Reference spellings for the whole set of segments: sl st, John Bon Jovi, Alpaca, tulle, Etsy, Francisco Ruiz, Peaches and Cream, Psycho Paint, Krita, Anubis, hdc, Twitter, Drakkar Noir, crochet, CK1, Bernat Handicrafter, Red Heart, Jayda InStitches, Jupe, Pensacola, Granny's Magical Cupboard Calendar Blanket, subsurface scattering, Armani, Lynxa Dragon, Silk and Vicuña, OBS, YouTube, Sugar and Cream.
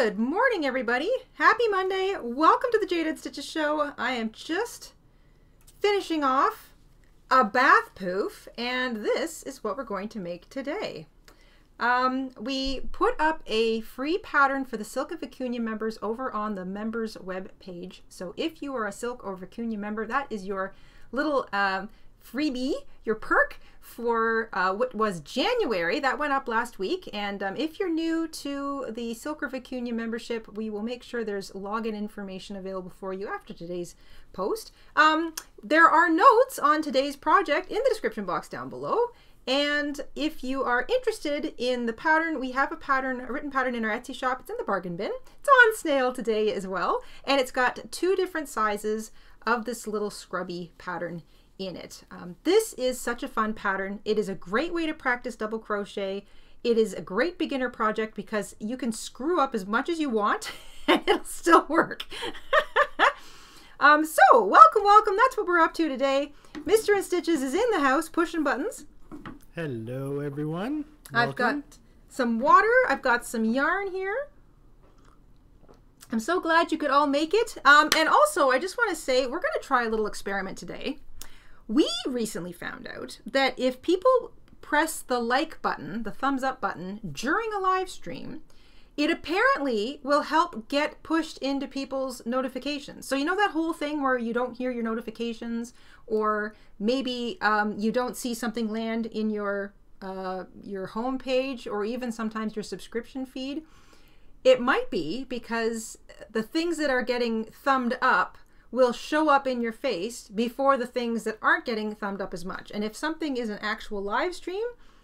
Good morning, everybody. Happy Monday. Welcome to the Jayda InStitches show. I am just finishing off a bath poof, and this is what we're going to make today. We put up a free pattern for the Silk and Vicuña members over on the members web page. So if you are a Silk or Vicuña member, that is your little freebie, your perk for what was January. That went up last week. And if you're new to the Silk or Vicuña membership, we will make sure there's login information available for you after today's post. There are notes on today's project in the description box down below. And if you are interested in the pattern, we have a written pattern in our Etsy shop. It's in the bargain bin. It's on sale today as well. And it's got two different sizes of this little scrubby pattern in it. This is such a fun pattern. It is a great way to practice double crochet. It is a great beginner project because you can screw up as much as you want and it'll still work. So welcome. That's what we're up to today. Mr. InStitches is in the house pushing buttons. Hello, everyone. Welcome. I've got some water. I've got some yarn here. I'm so glad you could all make it. And also, I just want to say we're going to try a little experiment today. We recently found out that if people press the like button, the thumbs up button, during a live stream, it apparently will help get pushed into people's notifications. So you know that whole thing where you don't hear your notifications, or maybe you don't see something land in your home page, or even sometimes your subscription feed? It might be because the things that are getting thumbed up will show up in your face before the things that aren't getting thumbed up as much. And if something is an actual live stream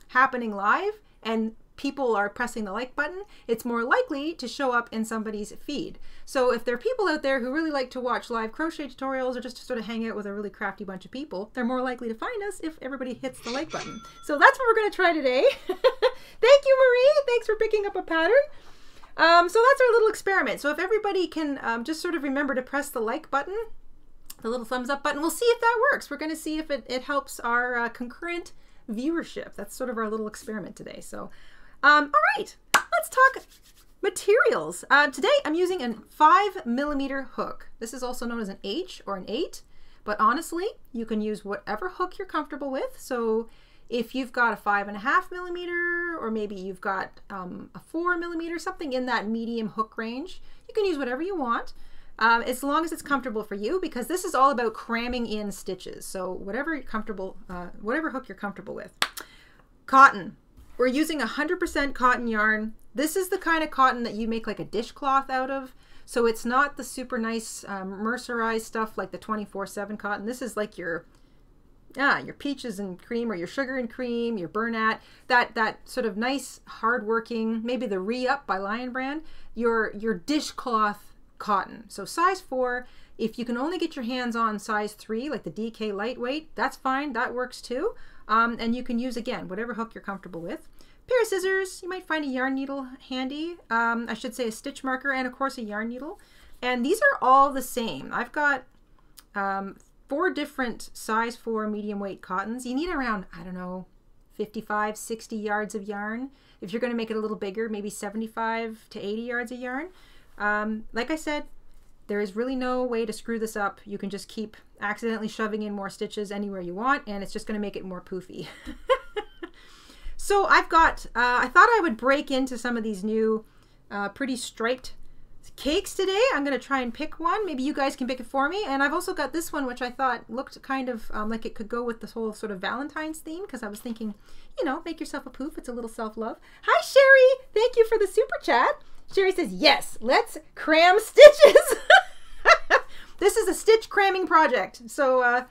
happening live and people are pressing the like button, it's more likely to show up in somebody's feed. So if there are people out there who really like to watch live crochet tutorials or just to sort of hang out with a really crafty bunch of people, they're more likely to find us if everybody hits the like button. So that's what we're going to try today. Thank you, Marie. Thanks for picking up a pattern. So that's our little experiment. So if everybody can just sort of remember to press the like button, the little thumbs up button, we'll see if that works. We're going to see if it helps our concurrent viewership. That's sort of our little experiment today. So, all right, let's talk materials. Today I'm using a 5mm hook. This is also known as an H or an 8, but honestly, you can use whatever hook you're comfortable with. So if you've got a 5.5mm, or maybe you've got a 4mm, something in that medium hook range, you can use whatever you want, as long as it's comfortable for you, because this is all about cramming in stitches. So whatever you're comfortable, whatever hook you're comfortable with. Cotton. We're using 100% cotton yarn. This is the kind of cotton that you make like a dishcloth out of. So it's not the super nice mercerized stuff like the 24/7 cotton. This is like your Peaches and Cream, or your Sugar and Cream, your Bernat, that sort of nice, hardworking, maybe the Re-Up by Lion Brand, your dishcloth cotton. So size 4, if you can only get your hands on size 3, like the DK Lightweight, that's fine, that works too. And you can use, again, whatever hook you're comfortable with. Pair of scissors, you might find a yarn needle handy, I should say a stitch marker, and of course a yarn needle. And these are all the same. I've got 4 different size 4 medium weight cottons. You need around, I don't know, 55, 60 yards of yarn. If you're going to make it a little bigger, maybe 75 to 80 yards of yarn. Like I said, there is really no way to screw this up. You can just keep accidentally shoving in more stitches anywhere you want, and it's just going to make it more poofy. So I've got, I thought I would break into some of these new pretty striped cakes today. I'm going to try and pick one. Maybe you guys can pick it for me. And I've also got this one, which I thought looked kind of like it could go with this whole sort of Valentine's theme, because I was thinking, you know, make yourself a poof. It's a little self-love. Hi, Sherry. Thank you for the super chat. Sherry says, yes, let's cram stitches. This is a stitch cramming project. So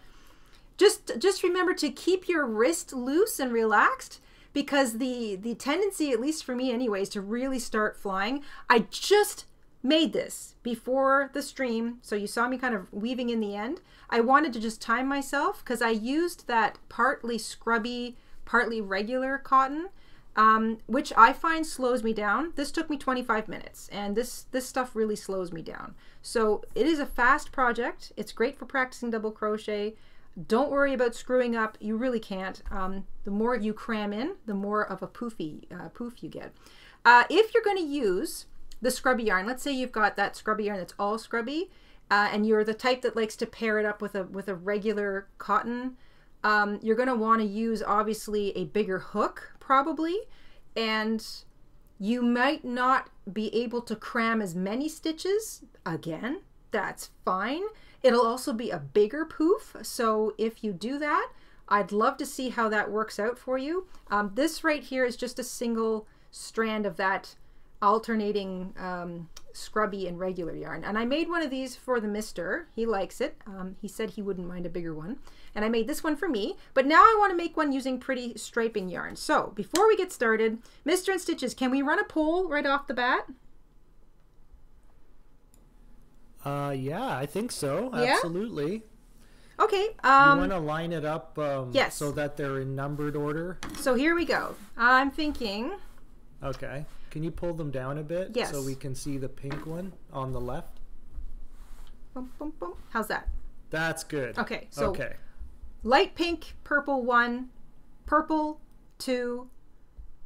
just remember to keep your wrist loose and relaxed, because the tendency, at least for me anyways, to really start flying. I just made this before the stream, so you saw me kind of weaving in the end. I wanted to just time myself because I used that partly scrubby, partly regular cotton, which I find slows me down. This took me 25 minutes, and this stuff really slows me down. So it is a fast project. It's great for practicing double crochet. Don't worry about screwing up. You really can't. The more you cram in, the more of a poof you get. If you're going to use the scrubby yarn. Let's say you've got that scrubby yarn that's all scrubby, and you're the type that likes to pair it up with a regular cotton. You're going to want to use obviously a bigger hook probably, and you might not be able to cram as many stitches. Again, that's fine. It'll also be a bigger poof. So if you do that, I'd love to see how that works out for you. This right here is just a single strand of that alternating scrubby and regular yarn. And I made one of these for the mister. He likes it. He said he wouldn't mind a bigger one. And I made this one for me, but now I want to make one using pretty striping yarn. So before we get started, Mr. and Stitches, can we run a poll right off the bat? Yeah, I think so. Yeah? Absolutely. Okay. You want to line it up yes, so that they're in numbered order? So here we go. I'm thinking. Okay. Can you pull them down a bit? Yes. So we can see the pink one on the left? Boom, boom, boom. How's that? That's good. Okay. So okay. Light pink, purple 1, purple 2,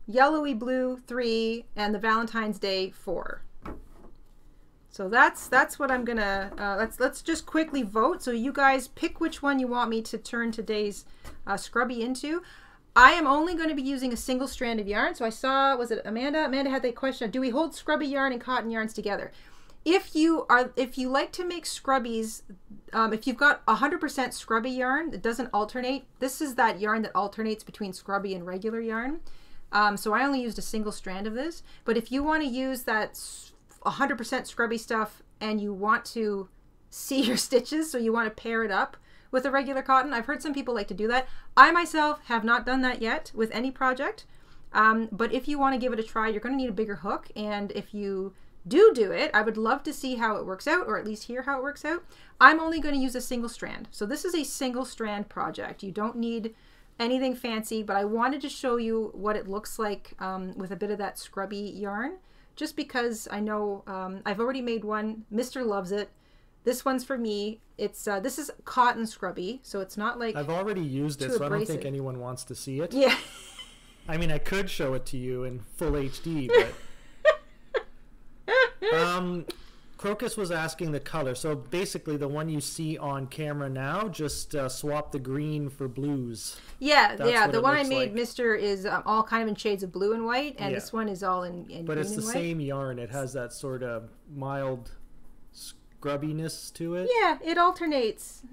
yellowy blue 3, and the Valentine's Day 4. So that's what I'm gonna. Let's just quickly vote. So you guys pick which one you want me to turn today's scrubby into. I am only going to be using a single strand of yarn. So I saw, was it Amanda? Amanda had that question. Do we hold scrubby yarn and cotton yarns together? If you like to make scrubbies, if you've got 100% scrubby yarn that doesn't alternate, this is that yarn that alternates between scrubby and regular yarn. So I only used a single strand of this, but if you want to use that 100% scrubby stuff and you want to see your stitches, so you want to pair it up with a regular cotton, I've heard some people like to do that. I myself have not done that yet with any project, but if you want to give it a try, you're going to need a bigger hook, and if you do it, I would love to see how it works out, or at least hear how it works out. I'm only going to use a single strand. So this is a single strand project. You don't need anything fancy, but I wanted to show you what it looks like with a bit of that scrubby yarn, just because I know I've already made one. Mr. loves it. This one's for me. It's this is cotton scrubby, so it's not like I've already used it, so I don't think anyone wants to see it. Yeah. I mean, I could show it to you in full HD, but... Crocus was asking the color, so basically the one you see on camera now, just swap the green for blues. Yeah, yeah, the one I made, Mr., is all kind of in shades of blue and white, and this one is all in but it's the same yarn. It has that sort of mild scrubbiness to it. Yeah, it alternates.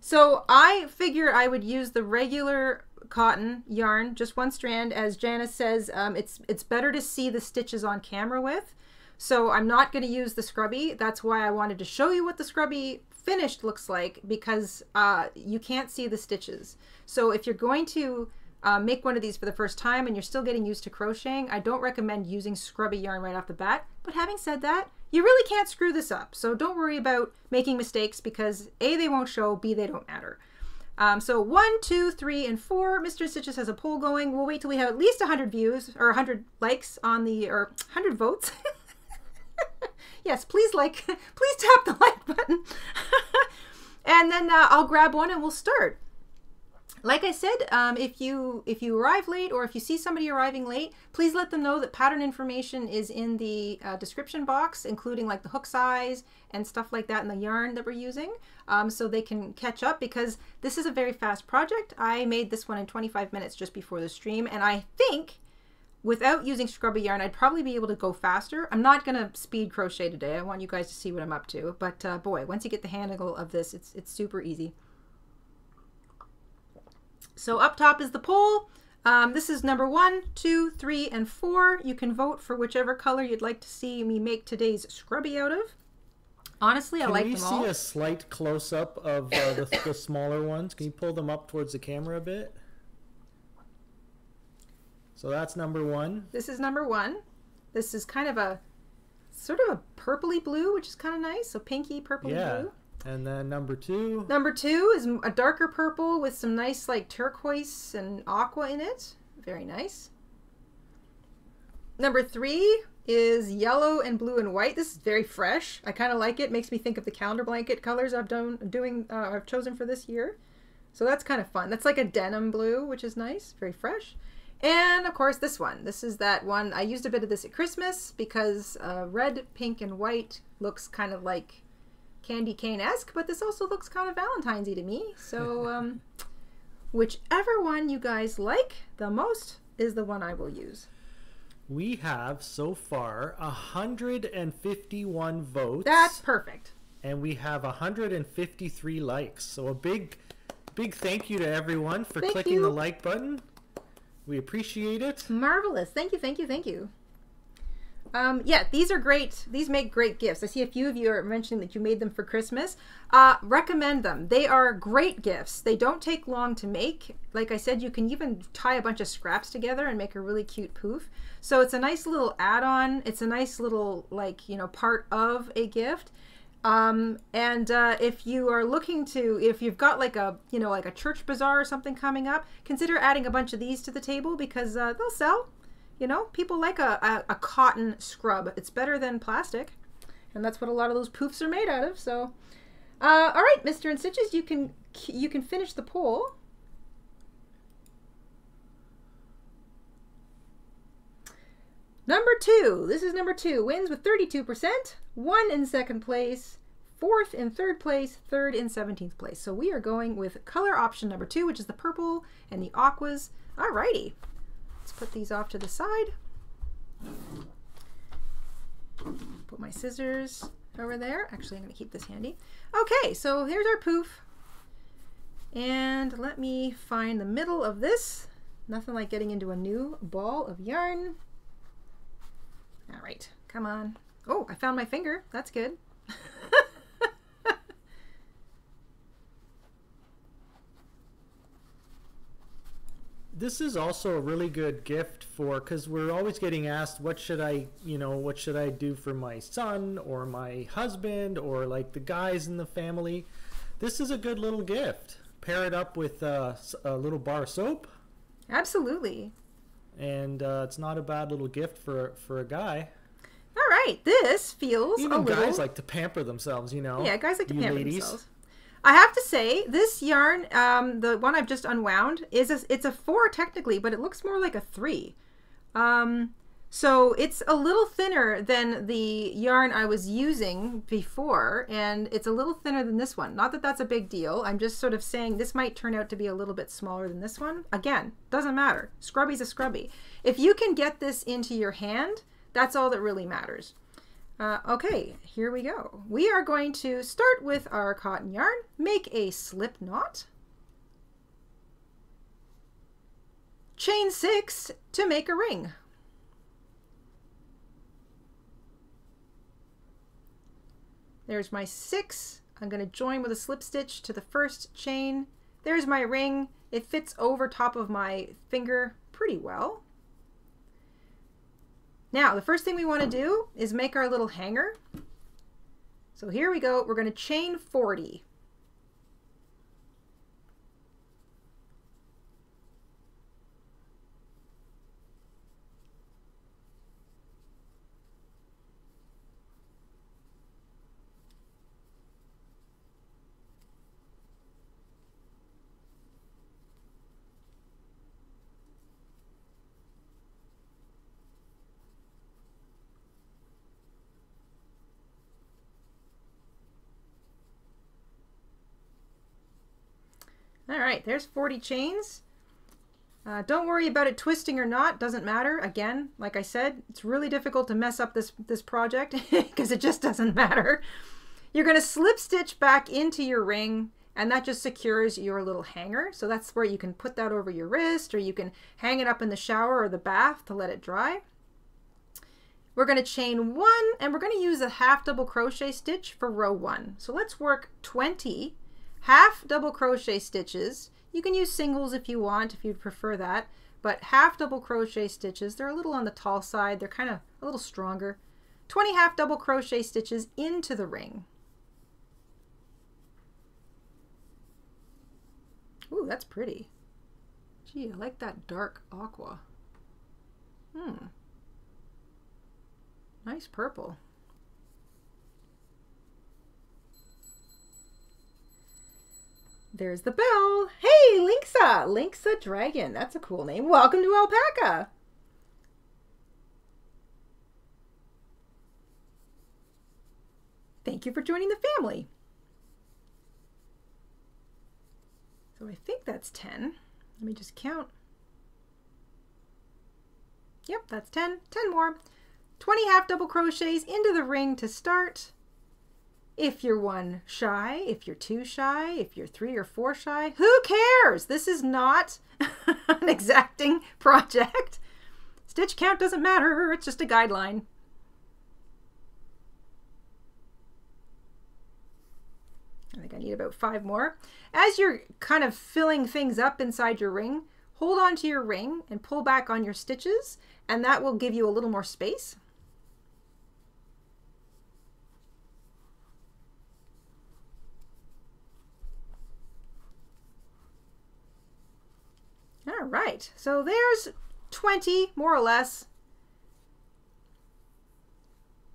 So I figured I would use the regular cotton yarn, just one strand, as Janice says. It's better to see the stitches on camera with, so I'm not going to use the scrubby. That's why I wanted to show you what the scrubby finished looks like, because you can't see the stitches. So if you're going to make one of these for the first time and you're still getting used to crocheting, I don't recommend using scrubby yarn right off the bat. But having said that, you really can't screw this up, so don't worry about making mistakes, because A, they won't show, B, they don't matter. So 1, 2, 3, and 4. Mr. Stitches has a poll going. We'll wait till we have at least 100 views or 100 likes on the, or 100 votes. Yes, please like, please tap the like button. And then I'll grab one and we'll start. Like I said, if you arrive late, or if you see somebody arriving late, please let them know that pattern information is in the description box, including like the hook size and stuff like that, and the yarn that we're using, so they can catch up, because this is a very fast project. I made this one in 25 minutes just before the stream, and I think without using scrubby yarn, I'd probably be able to go faster. I'm not going to speed crochet today. I want you guys to see what I'm up to, but boy, once you get the handle of this, it's super easy. So up top is the poll. This is number 1, 2, 3, and 4. You can vote for whichever color you'd like to see me make today's scrubby out of. Honestly, I like them all. Can we see a slight close-up of the smaller ones? Can you pull them up towards the camera a bit? So that's number 1. This is number 1. This is kind of a, sort of a purpley blue, which is kind of nice. So pinky, purpley blue. And then number 2. Number 2 is a darker purple with some nice like turquoise and aqua in it. Very nice. Number 3 is yellow and blue and white. This is very fresh. I kind of like it. Makes me think of the calendar blanket colors I've chosen for this year. So that's kind of fun. That's like a denim blue, which is nice. Very fresh. And of course this one. This is that one. I used a bit of this at Christmas because red, pink, and white looks kind of like candy cane-esque, but this also looks kind of Valentine's-y to me. So whichever one you guys like the most is the one I will use. We have so far 151 votes. That's perfect. And we have 153 likes. So a big thank you to everyone for clicking the like button. We appreciate it. Marvelous. Thank you, thank you, thank you. Yeah, these are great. These make great gifts. I see a few of you are mentioning that you made them for Christmas. Recommend them. They are great gifts. They don't take long to make. Like I said, you can even tie a bunch of scraps together and make a really cute poof. So it's a nice little add-on. It's a nice little, like, you know, part of a gift. If you are looking to, if you've got like a, you know, like a church bazaar or something coming up, consider adding a bunch of these to the table because they'll sell. You know, people like a cotton scrub. It's better than plastic. And that's what a lot of those poofs are made out of. So, all right, Mr. InStitches, you can finish the poll. Number two, this is number two, wins with 32%, one in second place, fourth in third place, third in 17th place. So we are going with color option number two, which is the purple and the aquas. All righty. Let's put these off to the side. Put my scissors over there. Actually, I'm going to keep this handy. Okay, so here's our poof. And let me find the middle of this. Nothing like getting into a new ball of yarn. All right, come on. Oh, I found my finger. That's good. This is also a really good gift for, because we're always getting asked, what should I, you know, what should I do for my son or my husband or like the guys in the family? This is a good little gift. Pair it up with a little bar of soap. Absolutely. And it's not a bad little gift for a guy. All right. This feels even a little... guys like to pamper themselves, you know. Yeah, guys like to pamper themselves. I have to say, this yarn, the one I've just unwound, is it's a 4 technically, but it looks more like a 3. So it's a little thinner than the yarn I was using before, and it's a little thinner than this one. Not that that's a big deal. I'm just sort of saying this might turn out to be a little bit smaller than this one. Again, doesn't matter. Scrubby's a scrubby. If you can get this into your hand, that's all that really matters. Okay, here we go. We are going to start with our cotton yarn, make a slip knot, chain 6 to make a ring, there's my 6, I'm going to join with a slip stitch to the first chain, there's my ring, it fits over top of my finger pretty well. Now, the first thing we want to do is make our little hanger. So here we go. We're going to chain 40. All right, there's 40 chains. Don't worry about it twisting or not, doesn't matter. Again, like I said, it's really difficult to mess up this project because it just doesn't matter. You're gonna slip stitch back into your ring and that just secures your little hanger. So that's where you can put that over your wrist or you can hang it up in the shower or the bath to let it dry. We're gonna chain 1 and we're gonna use a half double crochet stitch for row 1. So let's work 20 half double crochet stitches. You can use singles if you want, if you'd prefer that, but half double crochet stitches, they're a little on the tall side, they're kind of a little stronger. 20 half double crochet stitches into the ring. Ooh, that's pretty. Gee, I like that dark aqua. Nice purple. There's the bell. Hey, Hey, Lynxa! Lynxa Dragon. That's a cool name. Welcome to Alpaca. Thank you for joining the family. So I think that's 10. Let me just count. Yep, that's 10. 10 more. 20 half double crochets into the ring to start. If you're one shy, if you're two shy, if you're three or four shy, who cares? This is not an exacting project. Stitch count doesn't matter. It's just a guideline. I think I need about 5 more. As you're kind of filling things up inside your ring, hold on to your ring and pull back on your stitches, and that will give you a little more space. All right, so there's 20 more or less.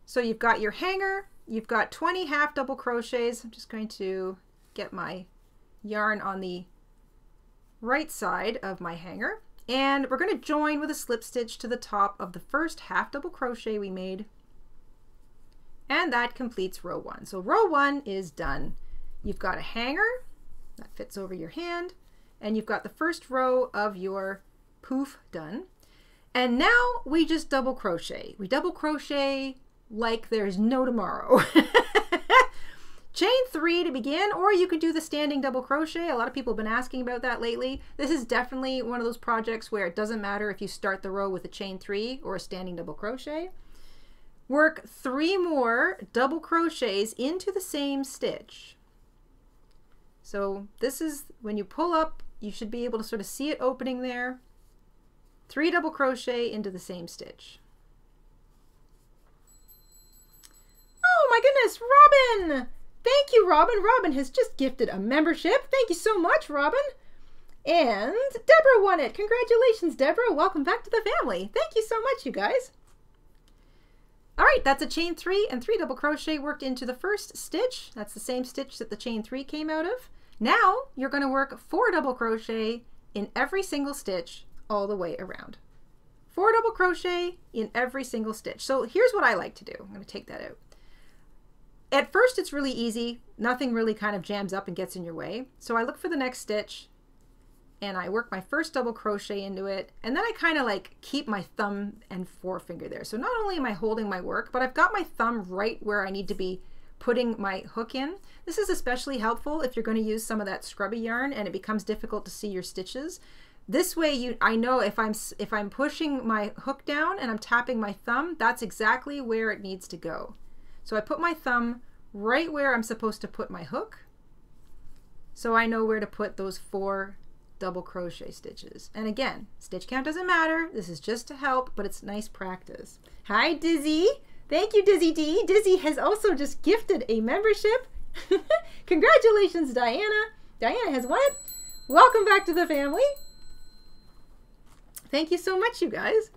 So you've got your hanger, you've got 20 half double crochets. I'm just going to get my yarn on the right side of my hanger, and we're going to join with a slip stitch to the top of the first half double crochet we made, and that completes row 1. So row 1 is done. You've got a hanger that fits over your hand, and you've got the first row of your poof done. And now we just double crochet. We double crochet like there's no tomorrow. Chain 3 to begin, or you can do the standing double crochet. A lot of people have been asking about that lately. This is definitely one of those projects where it doesn't matter if you start the row with a chain 3 or a standing double crochet. Work 3 more double crochets into the same stitch. So this is when you pull up, you should be able to sort of see it opening there. 3 double crochet into the same stitch. Oh my goodness, Robin! Thank you, Robin. Robin has just gifted a membership. Thank you so much, Robin. And Deborah won it. Congratulations, Deborah. Welcome back to the family. Thank you so much, you guys. All right, that's a chain 3 and 3 double crochet worked into the first stitch. That's the same stitch that the chain 3 came out of. Now you're going to work 4 double crochet in every single stitch all the way around. 4 double crochet in every single stitch. So here's what I like to do. I'm going to take that out. At first it's really easy. Nothing really kind of jams up and gets in your way. So I look for the next stitch and I work my first double crochet into it, and then I kind of like keep my thumb and forefinger there. So not only am I holding my work, but I've got my thumb right where I need to be putting my hook in. This is especially helpful if you're going to use some of that scrubby yarn and it becomes difficult to see your stitches. This way I know if I'm pushing my hook down and I'm tapping my thumb, that's exactly where it needs to go. So I put my thumb right where I'm supposed to put my hook, so I know where to put those 4 double crochet stitches. And again, stitch count doesn't matter. This is just to help, but it's nice practice. Hi, Dizzy. Thank you, Dizzy D. Dizzy has also just gifted a membership. Congratulations, Diana. Diana has won it. Welcome back to the family. Thank you so much, you guys.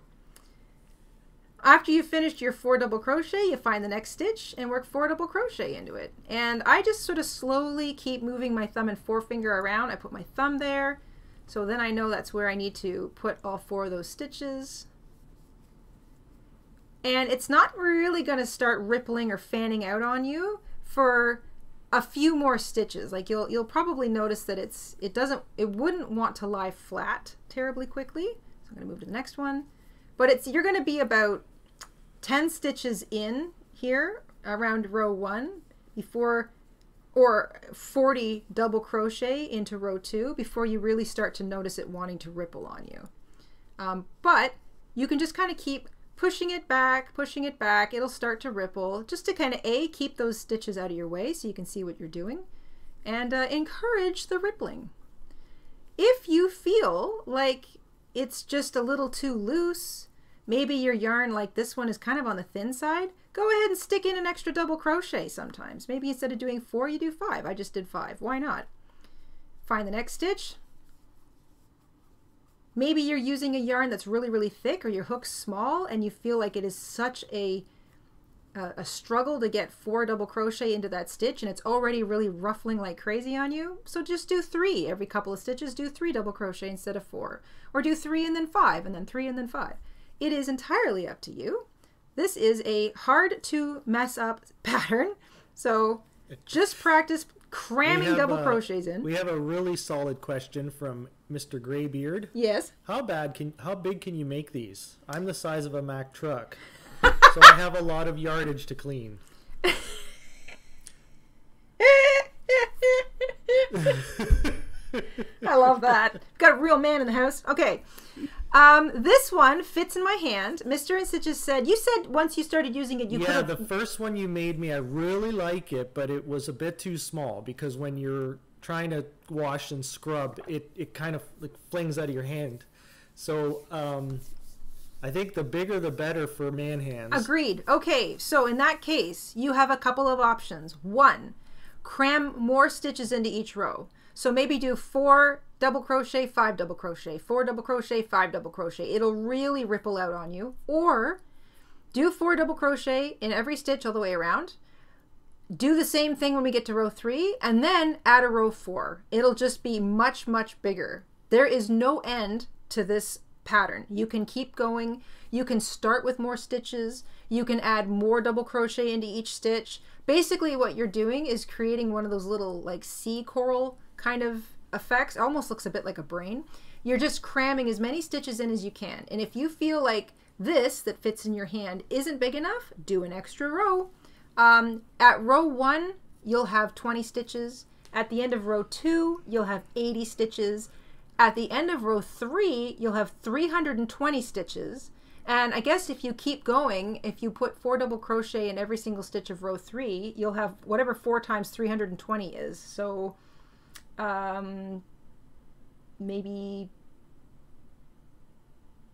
After you've finished your 4 double crochet, you find the next stitch and work 4 double crochet into it. And I just sort of slowly keep moving my thumb and forefinger around. I put my thumb there, so then I know that's where I need to put all 4 of those stitches. And it's not really going to start rippling or fanning out on you for a few more stitches. Like you'll probably notice that it wouldn't want to lie flat terribly quickly. So I'm going to move to the next one. But you're going to be about 10 stitches in here around row 1 before, or 40 double crochet into row 2 before you really start to notice it wanting to ripple on you. But you can just kind of keep pushing it back, pushing it back. It'll start to ripple just to kind of keep those stitches out of your way so you can see what you're doing, and encourage the rippling. If you feel like it's just a little too loose, maybe your yarn like this one is kind of on the thin side, go ahead and stick in an extra double crochet sometimes. Maybe instead of doing 4, you do 5. I just did 5. Why not? Find the next stitch. Maybe you're using a yarn that's really, really thick, or your hook's small, and you feel like it is such a a struggle to get 4 double crochet into that stitch, and it's already really ruffling like crazy on you, so just do 3. Every couple of stitches, do 3 double crochet instead of 4. Or do 3 and then 5, and then 3 and then 5. It is entirely up to you. This is a hard to mess up pattern, so just practice cramming double crochets in. We have a really solid question from Mr. Graybeard. Yes. How big can you make these? I'm the size of a Mack truck, so I have a lot of yardage to clean. I love that. Got a real man in the house. Okay. This one fits in my hand. Mr. InStitches said, you said once you started using it, you could have... Yeah, the first one you made me, I really like it, but it was a bit too small because when you're trying to wash and scrub, it kind of like flings out of your hand. So, I think the bigger the better for man hands. Agreed. Okay, so in that case, you have a couple of options. One, cram more stitches into each row. So maybe do 4 double crochet, 5 double crochet, 4 double crochet, 5 double crochet. It'll really ripple out on you. Or do 4 double crochet in every stitch all the way around. Do the same thing when we get to row 3 and then add a row 4. It'll just be much, much bigger. There is no end to this pattern. You can keep going. You can start with more stitches. You can add more double crochet into each stitch. Basically what you're doing is creating one of those little like sea coral kind of effects. It almost looks a bit like a brain. You're just cramming as many stitches in as you can, and if you feel like this that fits in your hand isn't big enough, do an extra row. At row 1 you'll have 20 stitches. At the end of row 2 you'll have 80 stitches. At the end of row 3 you'll have 320 stitches. And I guess if you keep going, if you put 4 double crochet in every single stitch of row 3, you'll have whatever 4 times 320 is. So maybe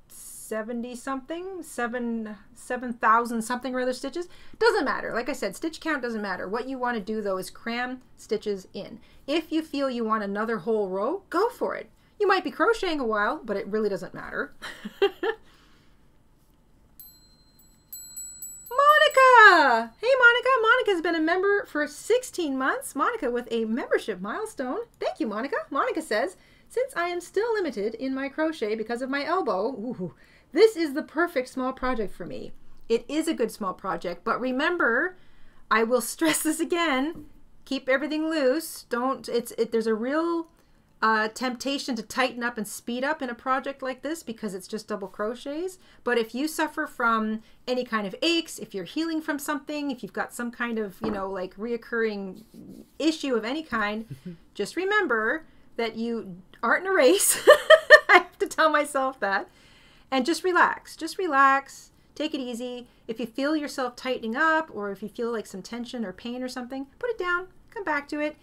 70 something, 7,000 something or other stitches. Doesn't matter. Like I said, stitch count doesn't matter. What you want to do though is cram stitches in. If you feel you want another whole row, go for it. You might be crocheting a while, but it really doesn't matter. Monica! Hey Monica! Monica's been a member for 16 months. Monica with a membership milestone. Thank you, Monica. Monica says, since I am still limited in my crochet because of my elbow, ooh, this is the perfect small project for me. It is a good small project, but remember, I will stress this again, keep everything loose. Don't, there's a real temptation to tighten up and speed up in a project like this because it's just double crochets. But if you suffer from any kind of aches, if you're healing from something, if you've got some kind of, you know, like reoccurring issue of any kind, just remember that you aren't in a race. I have to tell myself that. And just relax. Just relax. Take it easy. If you feel yourself tightening up or if you feel like some tension or pain or something, put it down. Come back to it.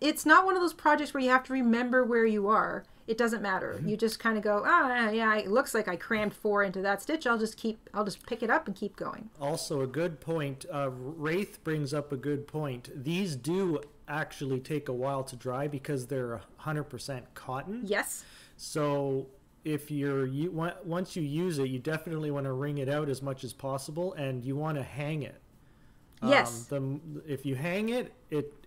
It's not one of those projects where you have to remember where you are. It doesn't matter. You just kind of go, oh, yeah, it looks like I crammed 4 into that stitch. I'll just pick it up and keep going. Also a good point. Wraith brings up a good point. These do actually take a while to dry because they're 100% cotton. Yes. So if once you use it, you definitely want to wring it out as much as possible, and you want to hang it. Yes. If you hang it,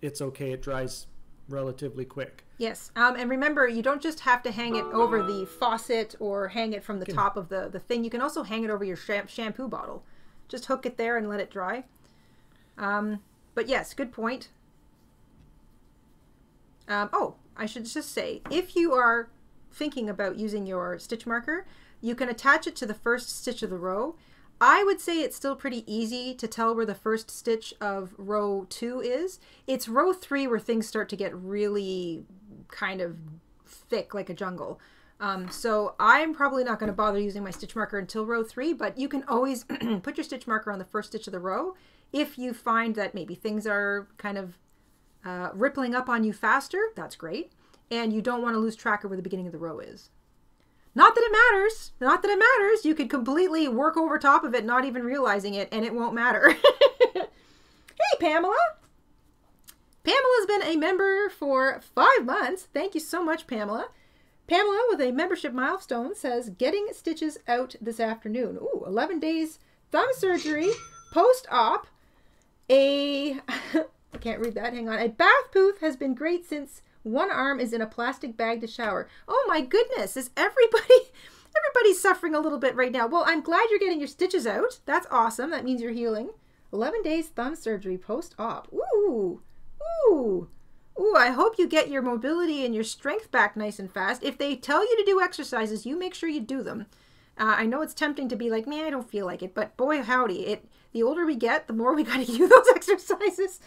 it's okay. It dries relatively quick. Yes. And remember, you don't just have to hang it over the faucet or hang it from the top of the thing. You can also hang it over your shampoo bottle. Just hook it there and let it dry. But yes, good point. Oh, I should just say, if you are thinking about using your stitch marker, you can attach it to the first stitch of the row. I would say it's still pretty easy to tell where the first stitch of row 2 is. It's row 3 where things start to get really kind of thick like a jungle. So I'm probably not going to bother using my stitch marker until row 3, but you can always put your stitch marker on the first stitch of the row if you find that maybe things are kind of rippling up on you faster. That's great. And you don't want to lose track of where the beginning of the row is. Not that it matters. Not that it matters. You could completely work over top of it, not even realizing it, and it won't matter. Hey, Pamela. Pamela's been a member for 5 months. Thank you so much, Pamela. Pamela, with a membership milestone, says, getting stitches out this afternoon. Ooh, 11 days thumb surgery Post-op, I can't read that, hang on. A bath poof has been great since one arm is in a plastic bag to shower. Oh my goodness, is everybody's suffering a little bit right now. Well, I'm glad you're getting your stitches out. That's awesome. That means you're healing. 11 days thumb surgery post-op. Ooh, ooh, ooh, I hope you get your mobility and your strength back nice and fast. If they tell you to do exercises, you make sure you do them. I know it's tempting to be like, man, I don't feel like it, but boy, howdy, the older we get, the more we got to do those exercises.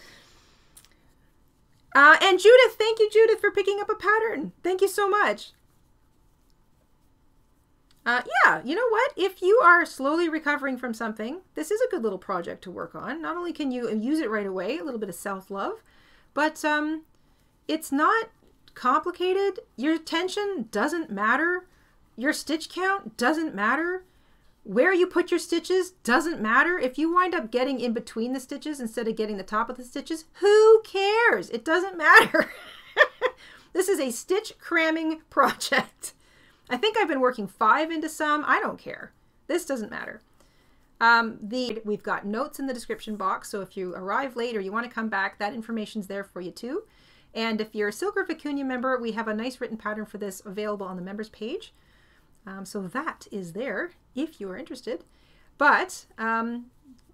And Judith, thank you, Judith, for picking up a pattern. Thank you so much. Yeah, you know what? If you are slowly recovering from something, this is a good little project to work on. Not only can you use it right away, a little bit of self-love, but it's not complicated. Your tension doesn't matter. Your stitch count doesn't matter. Where you put your stitches doesn't matter. If you wind up getting in between the stitches instead of getting the top of the stitches, who cares? It doesn't matter. This is a stitch cramming project. I think I've been working 5 into some. I don't care. This doesn't matter. We've got notes in the description box, so if you arrive late or you want to come back, that information's there for you too. And if you're a Silk and Vicuña member, we have a nice written pattern for this available on the members page. So that is there if you are interested. But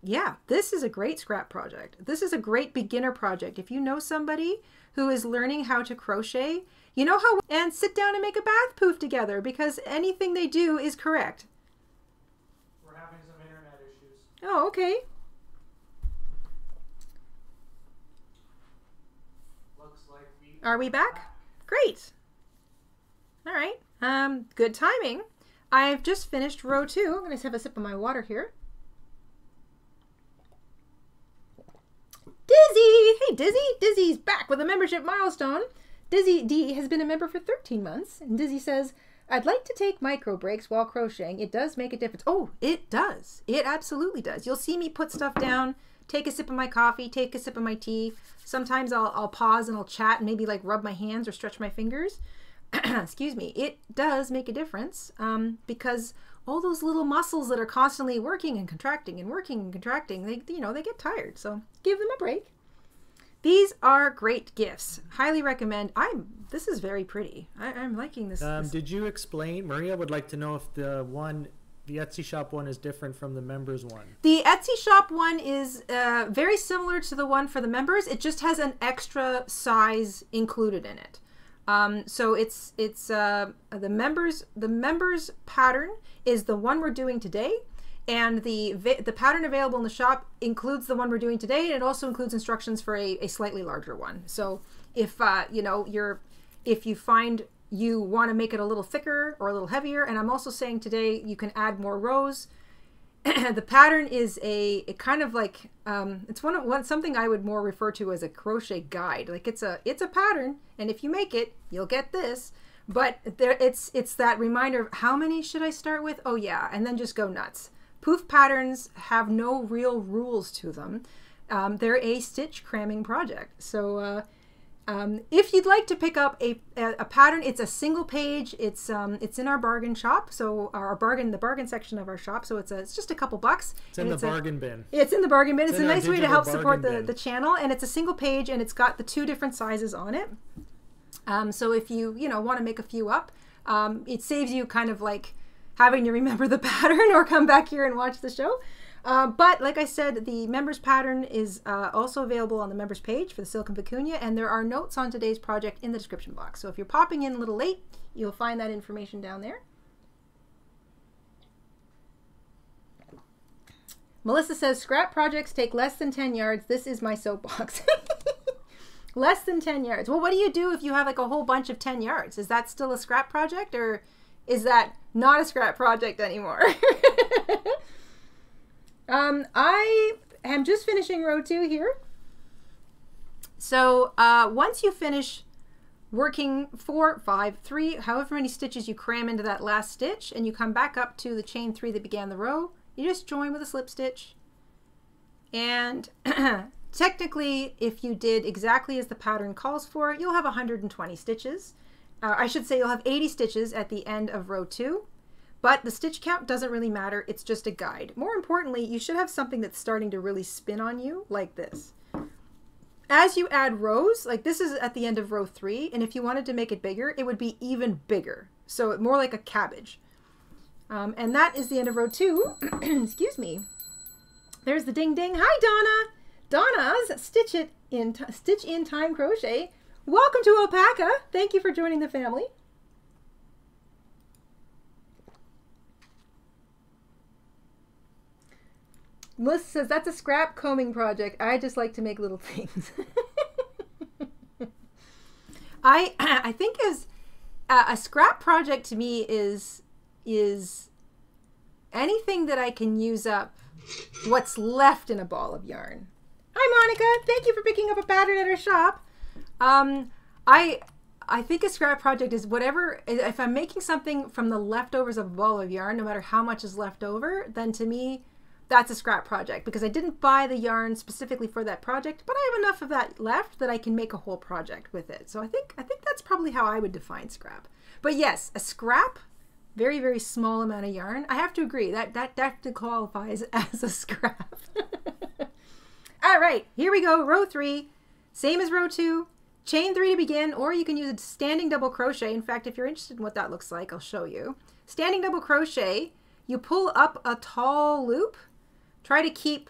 yeah, this is a great scrap project. This is a great beginner project. If you know somebody who is learning how to crochet, you know how, and sit down and make a bath poof together, because anything they do is correct. We're having some internet issues. Oh, okay. Looks like we are back? Great. All right. Good timing. I've just finished row 2. I'm going to have a sip of my water here. Dizzy! Hey, Dizzy! Dizzy's back with a membership milestone. Dizzy D has been a member for 13 months. And Dizzy says, I'd like to take micro breaks while crocheting. It does make a difference. Oh, it does. It absolutely does. You'll see me put stuff down, take a sip of my coffee, take a sip of my tea. Sometimes I'll pause and I'll chat and maybe like rub my hands or stretch my fingers. Excuse me, it does make a difference because all those little muscles that are constantly working and contracting and working and contracting, they get tired. So give them a break. These are great gifts. Highly recommend. This is very pretty. I'm liking this. Did you explain? Maria would like to know if the Etsy shop one is different from the members one. The Etsy shop one is very similar to the one for the members. It just has an extra size included in it. So it's the members pattern is the one we're doing today, and the pattern available in the shop includes the one we're doing today, and it also includes instructions for a slightly larger one. So if if you find you want to make it a little thicker or a little heavier, and I'm also saying today you can add more rows. The pattern is a kind of like it's something I would more refer to as a crochet guide. Like it's a pattern, and if you make it, you'll get this. But there, it's that reminder of how many should I start with? Oh yeah, and then just go nuts. Poof patterns have no real rules to them. They're a stitch cramming project. So if you'd like to pick up a pattern, it's a single page. It's in our bargain shop, so the bargain section of our shop. So it's just a couple bucks. It's in the bargain bin. It's in the bargain bin. It's a nice way to help support the channel, and it's a single page, and it's got the 2 different sizes on it. So if you want to make a few up, it saves you kind of like having to remember the pattern or come back here and watch the show. But like I said, the members pattern is also available on the members page for the Silk and Vicuña, and there are notes on today's project in the description box. So if you're popping in a little late, you'll find that information down there. Melissa says, scrap projects take less than 10 yards. This is my soapbox. Less than 10 yards. Well, what do you do if you have like a whole bunch of 10 yards? Is that still a scrap project, or is that not a scrap project anymore? I am just finishing row 2 here. So once you finish working 4, 5, 3, however many stitches you cram into that last stitch, and you come back up to the chain 3 that began the row, you just join with a slip stitch. And technically, if you did exactly as the pattern calls for, you'll have 120 stitches. I should say you'll have 80 stitches at the end of row 2. But the stitch count doesn't really matter, it's just a guide. More importantly, you should have something that's starting to really spin on you, like this. As you add rows, like this is at the end of row 3, and if you wanted to make it bigger, it would be even bigger. So more like a cabbage. And that is the end of row 2. Excuse me. There's the ding ding. Hi, Donna. Donna's Stitch in Time Crochet. Welcome to Alpaca. Thank you for joining the family. Melissa says, that's a scrap combing project. I just like to make little things. I think as a scrap project to me is anything that I can use up what's left in a ball of yarn. Hi, Monica. Thank you for picking up a pattern at our shop. I think a scrap project is whatever, if I'm making something from the leftovers of a ball of yarn, no matter how much is left over, then to me, that's a scrap project because I didn't buy the yarn specifically for that project, but I have enough of that left that I can make a whole project with it. So I think that's probably how I would define scrap. But yes, a scrap, very, very small amount of yarn. I have to agree that qualifies as a scrap. All right, here we go. Row 3, same as row 2, chain 3 to begin, or you can use a standing double crochet. In fact, if you're interested in what that looks like, I'll show you. Standing double crochet, you pull up a tall loop. Try to keep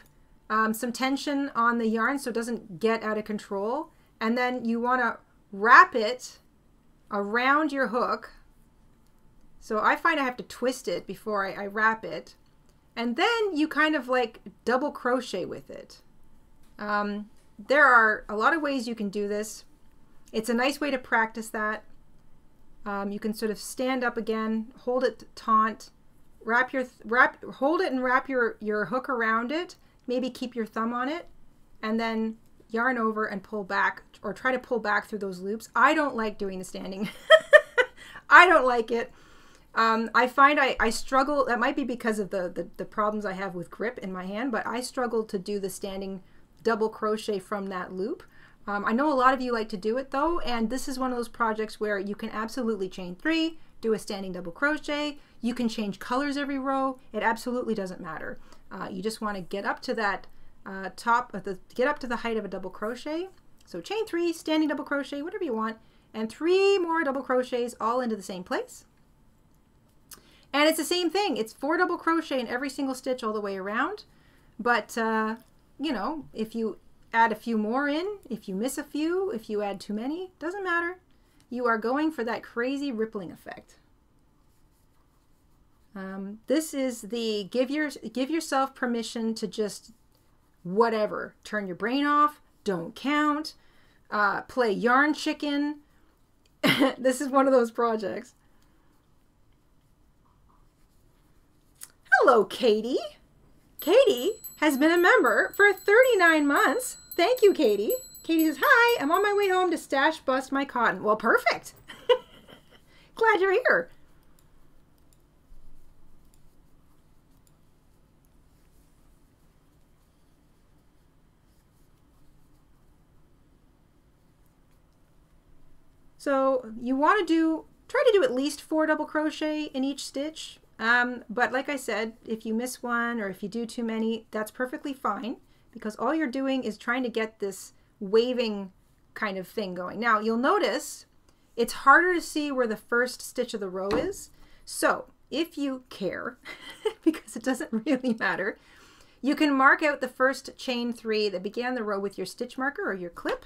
some tension on the yarn so it doesn't get out of control. And then you want to wrap it around your hook. So I find I have to twist it before I wrap it. And then you kind of like double crochet with it. There are a lot of ways you can do this. It's a nice way to practice that. You can sort of stand up again, hold it taut. Hold it and wrap your hook around it, maybe keep your thumb on it, and then yarn over and pull back, or try to pull back through those loops. I don't like doing the standing. I don't like it. I find I struggle, that might be because of the problems I have with grip in my hand, but I struggle to do the standing double crochet from that loop. I know a lot of you like to do it though, and this is one of those projects where you can absolutely chain 3, do a standing double crochet. You can change colors every row. It absolutely doesn't matter. You just want to get up to that get up to the height of a double crochet. So chain 3, standing double crochet, whatever you want, and 3 more double crochets all into the same place. And it's the same thing. It's 4 double crochet in every single stitch all the way around. But you know, if you add a few more in, if you miss a few, if you add too many, doesn't matter. You are going for that crazy rippling effect. This is the give yourself permission to just whatever. Turn your brain off. Don't count. Play yarn chicken. This is one of those projects. Hello, Katie. Katie has been a member for 39 months. Thank you, Katie. Katie says, hi, I'm on my way home to stash bust my cotton. Well, perfect. Glad you're here. So you want to try to do at least 4 double crochet in each stitch. But like I said, if you miss one or if you do too many, that's perfectly fine because all you're doing is trying to get this waving kind of thing going. Now you'll notice it's harder to see where the first stitch of the row is. So if you care, because it doesn't really matter, you can mark out the first chain 3 that began the row with your stitch marker or your clip.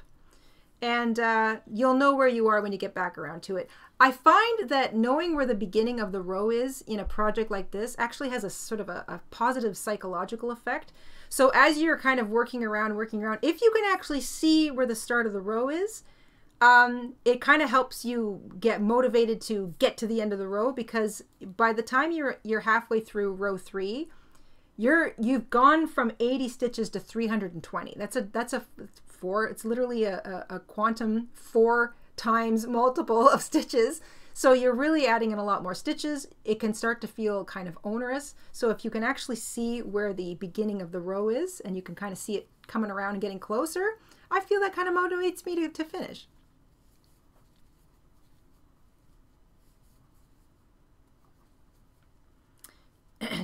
And you'll know where you are when you get back around to it. I find that knowing where the beginning of the row is in a project like this actually has a sort of a positive psychological effect. So as you're kind of working around, if you can actually see where the start of the row is, it kind of helps you get motivated to get to the end of the row, because by the time you're halfway through row 3, you've gone from 80 stitches to 320. It's literally a quantum 4 times multiple of stitches. So you're really adding in a lot more stitches. It can start to feel kind of onerous. So if you can actually see where the beginning of the row is and you can kind of see it coming around and getting closer, I feel that kind of motivates me to finish.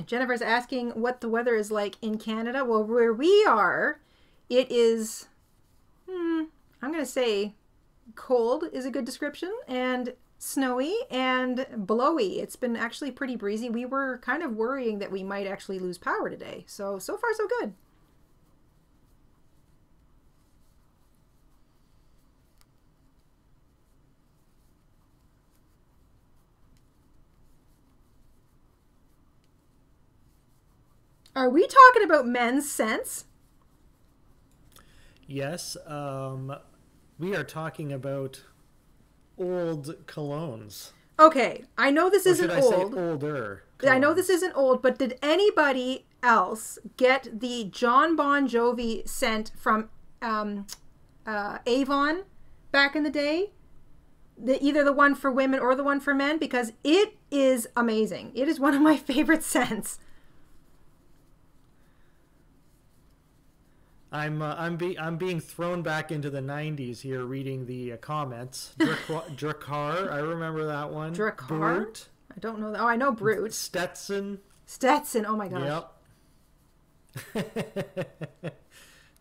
Jennifer's asking what the weather is like in Canada. Well, where we are, it is, I'm going to say cold is a good description, and snowy and blowy. It's been actually pretty breezy. We were kind of worrying that we might actually lose power today. So far, so good. Are we talking about men's scents? Yes, we are talking about old colognes. Okay, I know this isn't old. Or should I say older colognes? I know this isn't old, but did anybody else get the John Bon Jovi scent from Avon back in the day? Either the one for women or the one for men, because it is amazing. It is one of my favorite scents. I'm being thrown back into the 90s here, reading the comments. Drakkar, I remember that one. Drakkar? Brut. I don't know that. Oh, I know Brut. Stetson. Stetson, oh my gosh. Yep.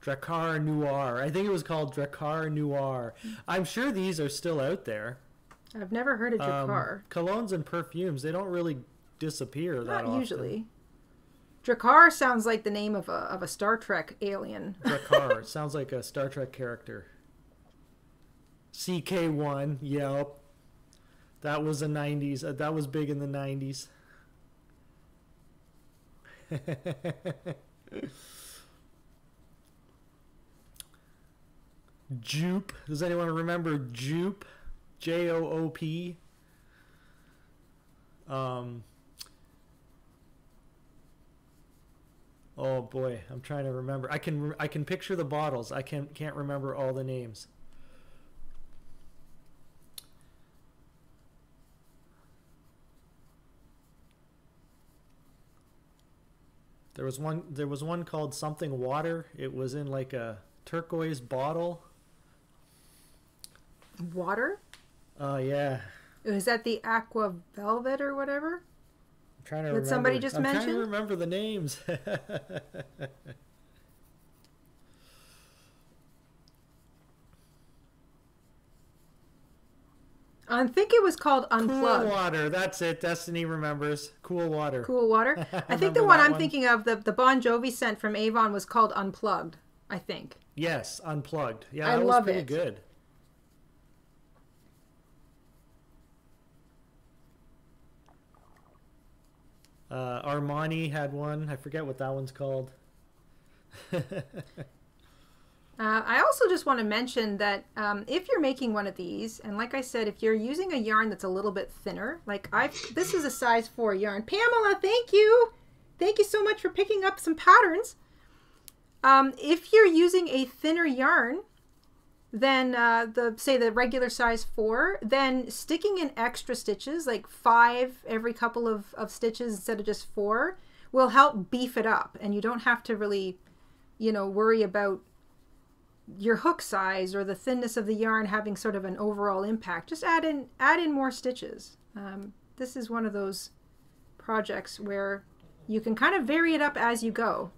Drakkar Noir. I think it was called Drakkar Noir. I'm sure these are still out there. I've never heard of Drakkar. Colognes and perfumes, they don't really disappear that often. Not usually. Drakkar sounds like the name of a Star Trek alien. Drakkar sounds like a Star Trek character. CK1, yep. That was a 90s. That was big in the 90s. Jupe. Does anyone remember Jupe? J-O-O-P. Oh boy, I'm trying to remember. I can picture the bottles. I can't remember all the names. There was one called something water. It was in like a turquoise bottle. Water? Oh yeah. Is that the Aqua Velvet or whatever? Trying to remember. Somebody just mentioned? I'm trying to remember the names. I think it was called Unplugged. Cool Water. That's it. Destiny remembers. Cool Water. Cool Water. I think the one I'm thinking of, the Bon Jovi scent from Avon, was called Unplugged, I think. Yes, Unplugged. Yeah, I love it. That was pretty good. Armani had one. I forget what that one's called. I also just want to mention that if you're making one of these, and like I said, if you're using a yarn that's a little bit thinner, like this is a size 4 yarn. Pamela, thank you! Thank you so much for picking up some patterns. If you're using a thinner yarn than say the regular size 4, then sticking in extra stitches, like 5 every couple of stitches instead of just 4, will help beef it up, and you don't have to really, you know, worry about your hook size or the thinness of the yarn having sort of an overall impact. Just add in more stitches. This is one of those projects where you can kind of vary it up as you go.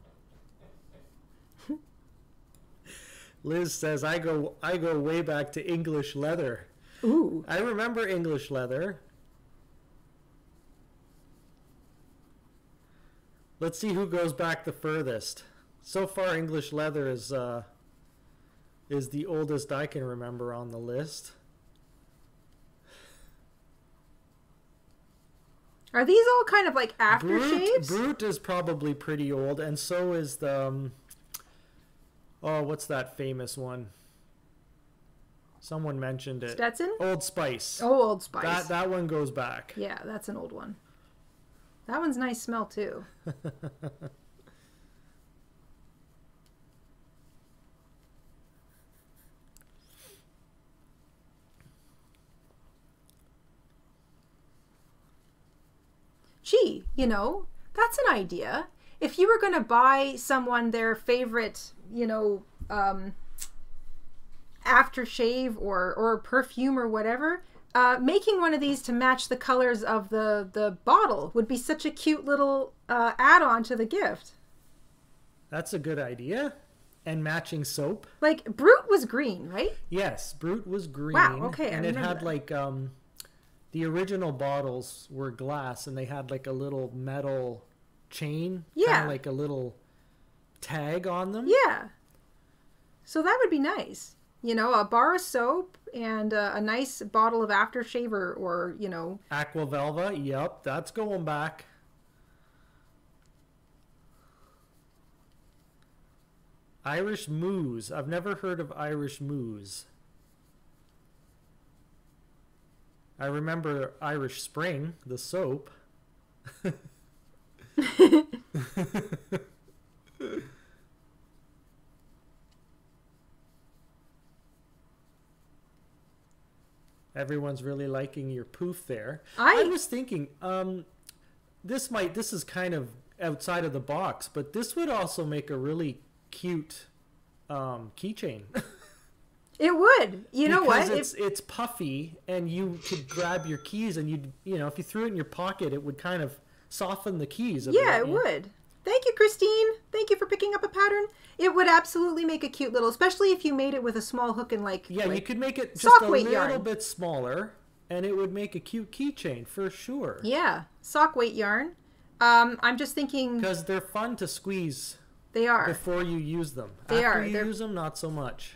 Liz says, I go way back to English leather. Ooh. I remember English leather. Let's see who goes back the furthest. So far, English leather is the oldest I can remember on the list. Are these all kind of like aftershaves? Brut is probably pretty old, and so is the... oh, what's that famous one? Someone mentioned it. Stetson? Old Spice. Oh, Old Spice. That one goes back. Yeah, that's an old one. That one's nice smell, too. Gee, you know, that's an idea. If you were going to buy someone their favorite, you know, aftershave or perfume or whatever, Making one of these to match the colors of the bottle would be such a cute little add-on to the gift. That's a good idea. And matching soap. Like, Brut was green, right? Yes, Brut was green. Wow, okay. And it had that. Like, the original bottles were glass and they had like a little metal chain. Yeah. Kind of like a little tag on them. Yeah. So that would be nice. You know, a bar of soap and a nice bottle of aftershave or you know. Aqua Velva, yep, that's going back. Irish Moose. I've never heard of Irish Moose. I remember Irish Spring, the soap. Everyone's really liking your poof there. I was thinking, this is kind of outside of the box, but this would also make a really cute keychain. It would. You know what? It's puffy, and you could grab your keys, and you know, if you threw it in your pocket, it would kind of soften the keys. Yeah, it would. Thank you, Christine. Thank you for picking up a pattern. It would absolutely make a cute little, especially if you made it with a small hook and like. Yeah, like, you could make it just a little bit smaller, and it would make a cute keychain for sure. Yeah, sock weight yarn. I'm just thinking because they're fun to squeeze. They are before you use them. They After are. You they're... use them, not so much.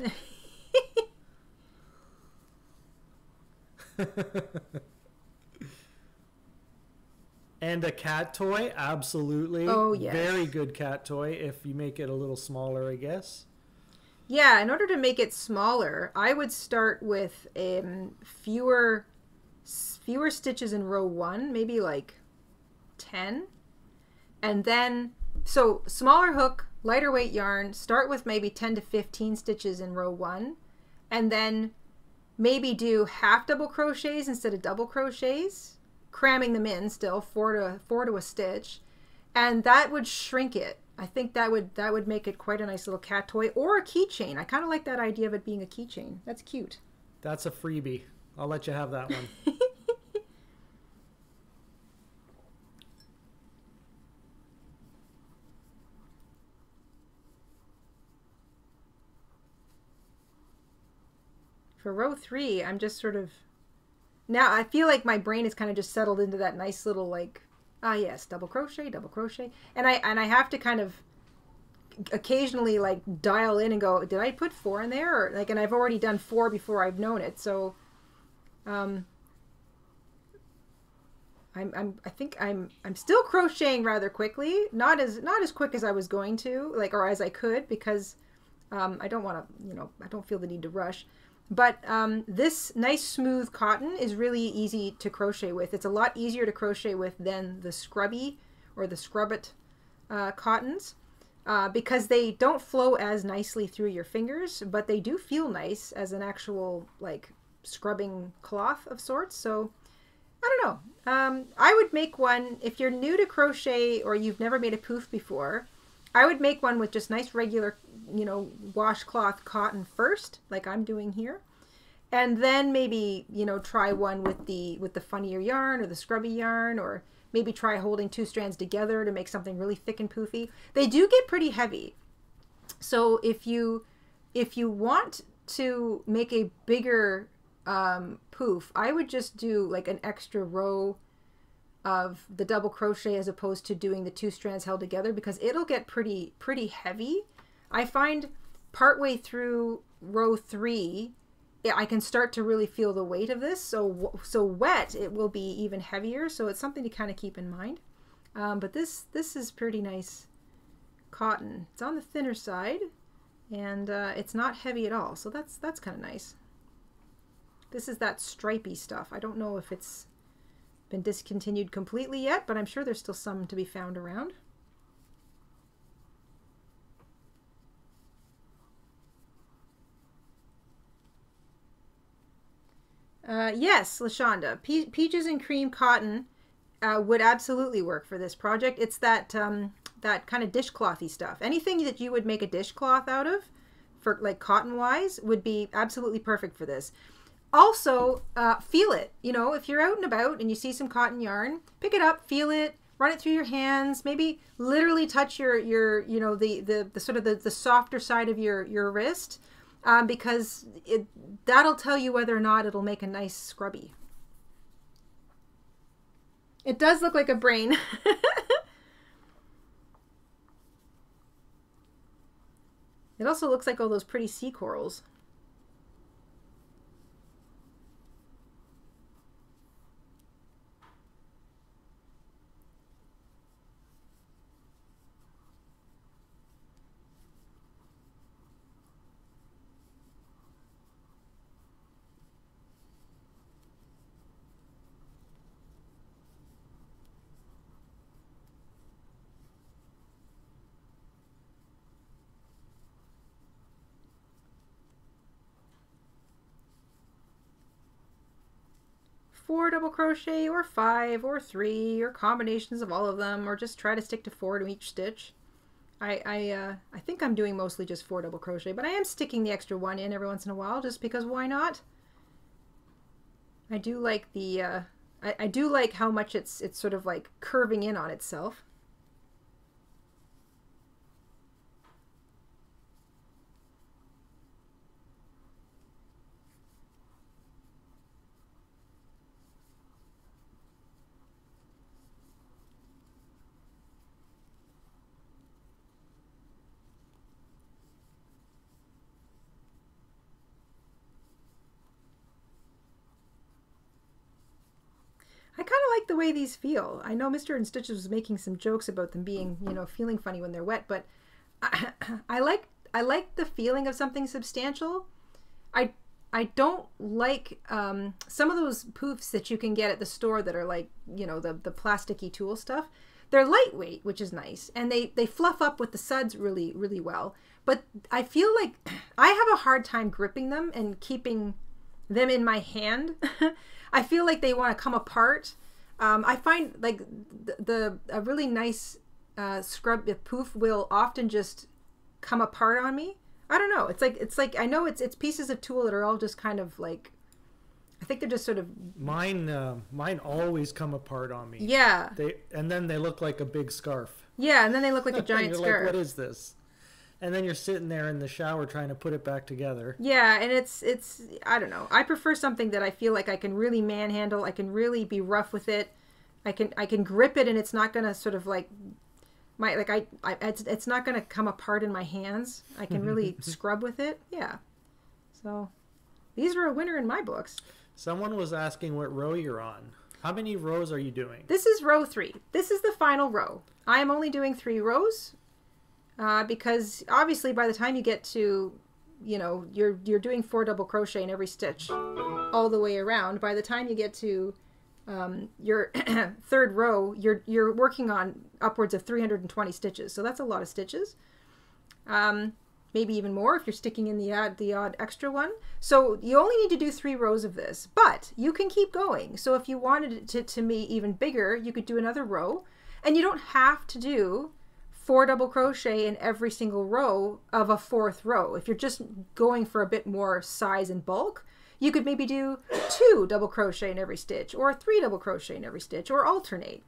And a cat toy, absolutely. Oh, yes. Very good cat toy if you make it a little smaller, I guess. Yeah, in order to make it smaller, I would start with fewer stitches in row one, maybe like 10. And then, so smaller hook, lighter weight yarn, start with maybe 10 to 15 stitches in row one, and then maybe do half double crochets instead of double crochets. Cramming them in still, four to a stitch, and that would shrink it. I think that would make it quite a nice little cat toy or a keychain. I kind of like that idea of it being a keychain. That's cute. That's a freebie. I'll let you have that one. For row three, I'm just sort of. Now I feel like my brain is kind of just settled into that nice little like, ah yes, double crochet, and I have to kind of occasionally like dial in and go, did I put four in there? Or, like, and I've already done four before I've known it, so I think I'm still crocheting rather quickly, not as quick as I was going to, like, or as I could, because I don't want to, you know, I don't feel the need to rush. But this nice smooth cotton is really easy to crochet with. It's a lot easier to crochet with than the scrubby or the scrubbit cottons because they don't flow as nicely through your fingers, but they do feel nice as an actual like scrubbing cloth of sorts. So I don't know. I would make one if you're new to crochet or you've never made a poof before. I would make one with just nice regular, you know, washcloth cotton first, like I'm doing here, and then maybe, you know, try one with the funnier yarn or the scrubby yarn, or maybe try holding two strands together to make something really thick and poofy. They do get pretty heavy, so if you want to make a bigger poof, I would just do like an extra row of the double crochet as opposed to doing the two strands held together, because it'll get pretty heavy. I find partway through row three, I can start to really feel the weight of this. So wet, it will be even heavier. So it's something to kind of keep in mind. But this is pretty nice cotton. It's on the thinner side, and it's not heavy at all. So that's kind of nice. This is that stripey stuff. I don't know if it's been discontinued completely yet, but I'm sure there's still some to be found around. Yes, LaShonda, Peaches and Cream cotton would absolutely work for this project. It's that that kind of dishclothy stuff. Anything that you would make a dishcloth out of, for like cotton wise, would be absolutely perfect for this. Also, feel it. You know, if you're out and about and you see some cotton yarn, pick it up, feel it, run it through your hands, maybe literally touch your you know, the sort of the softer side of your wrist, because that'll tell you whether or not it'll make a nice scrubby. It does look like a brain. It also looks like all those pretty sea corals. Four double crochet, or five, or three, or combinations of all of them, or just try to stick to four to each stitch. I think I'm doing mostly just four double crochet, but I am sticking the extra one in every once in a while, just because why not? I do like the I do like how much it's sort of like curving in on itself. The way these feel. I know Mr. InStitches was making some jokes about them being, you know, feeling funny when they're wet, but I like the feeling of something substantial. I don't like some of those poofs that you can get at the store that are like, you know, the plasticky tool stuff. They're lightweight, which is nice, and they fluff up with the suds really, really well, but I feel like I have a hard time gripping them and keeping them in my hand. I feel like they want to come apart. I find like a really nice scrub poof will often just come apart on me. I don't know. It's like I know it's pieces of tulle that are all just kind of like, I think they're just sort of mine always come apart on me. Yeah. And then they look like a big scarf. Yeah, and then they look like a giant you're scarf. Like, what is this? And then you're sitting there in the shower trying to put it back together. Yeah, and it's I don't know. I prefer something that I feel like I can really manhandle. I can really be rough with it. I can grip it, and it's not gonna sort of like it's not gonna come apart in my hands. I can really scrub with it. Yeah. So these were a winner in my books. Someone was asking what row you're on. How many rows are you doing? This is row 3. This is the final row. I am only doing 3 rows. Because obviously by the time you get to, you know, you're doing 4 double crochet in every stitch all the way around. By the time you get to your 3rd row, you're working on upwards of 320 stitches. So that's a lot of stitches. Maybe even more if you're sticking in the odd extra one. So you only need to do 3 rows of this, but you can keep going. So if you wanted it to be even bigger, you could do another row, and you don't have to do 4 double crochet in every single row of a 4th row. If you're just going for a bit more size and bulk, you could maybe do 2 double crochet in every stitch, or 3 double crochet in every stitch, or alternate.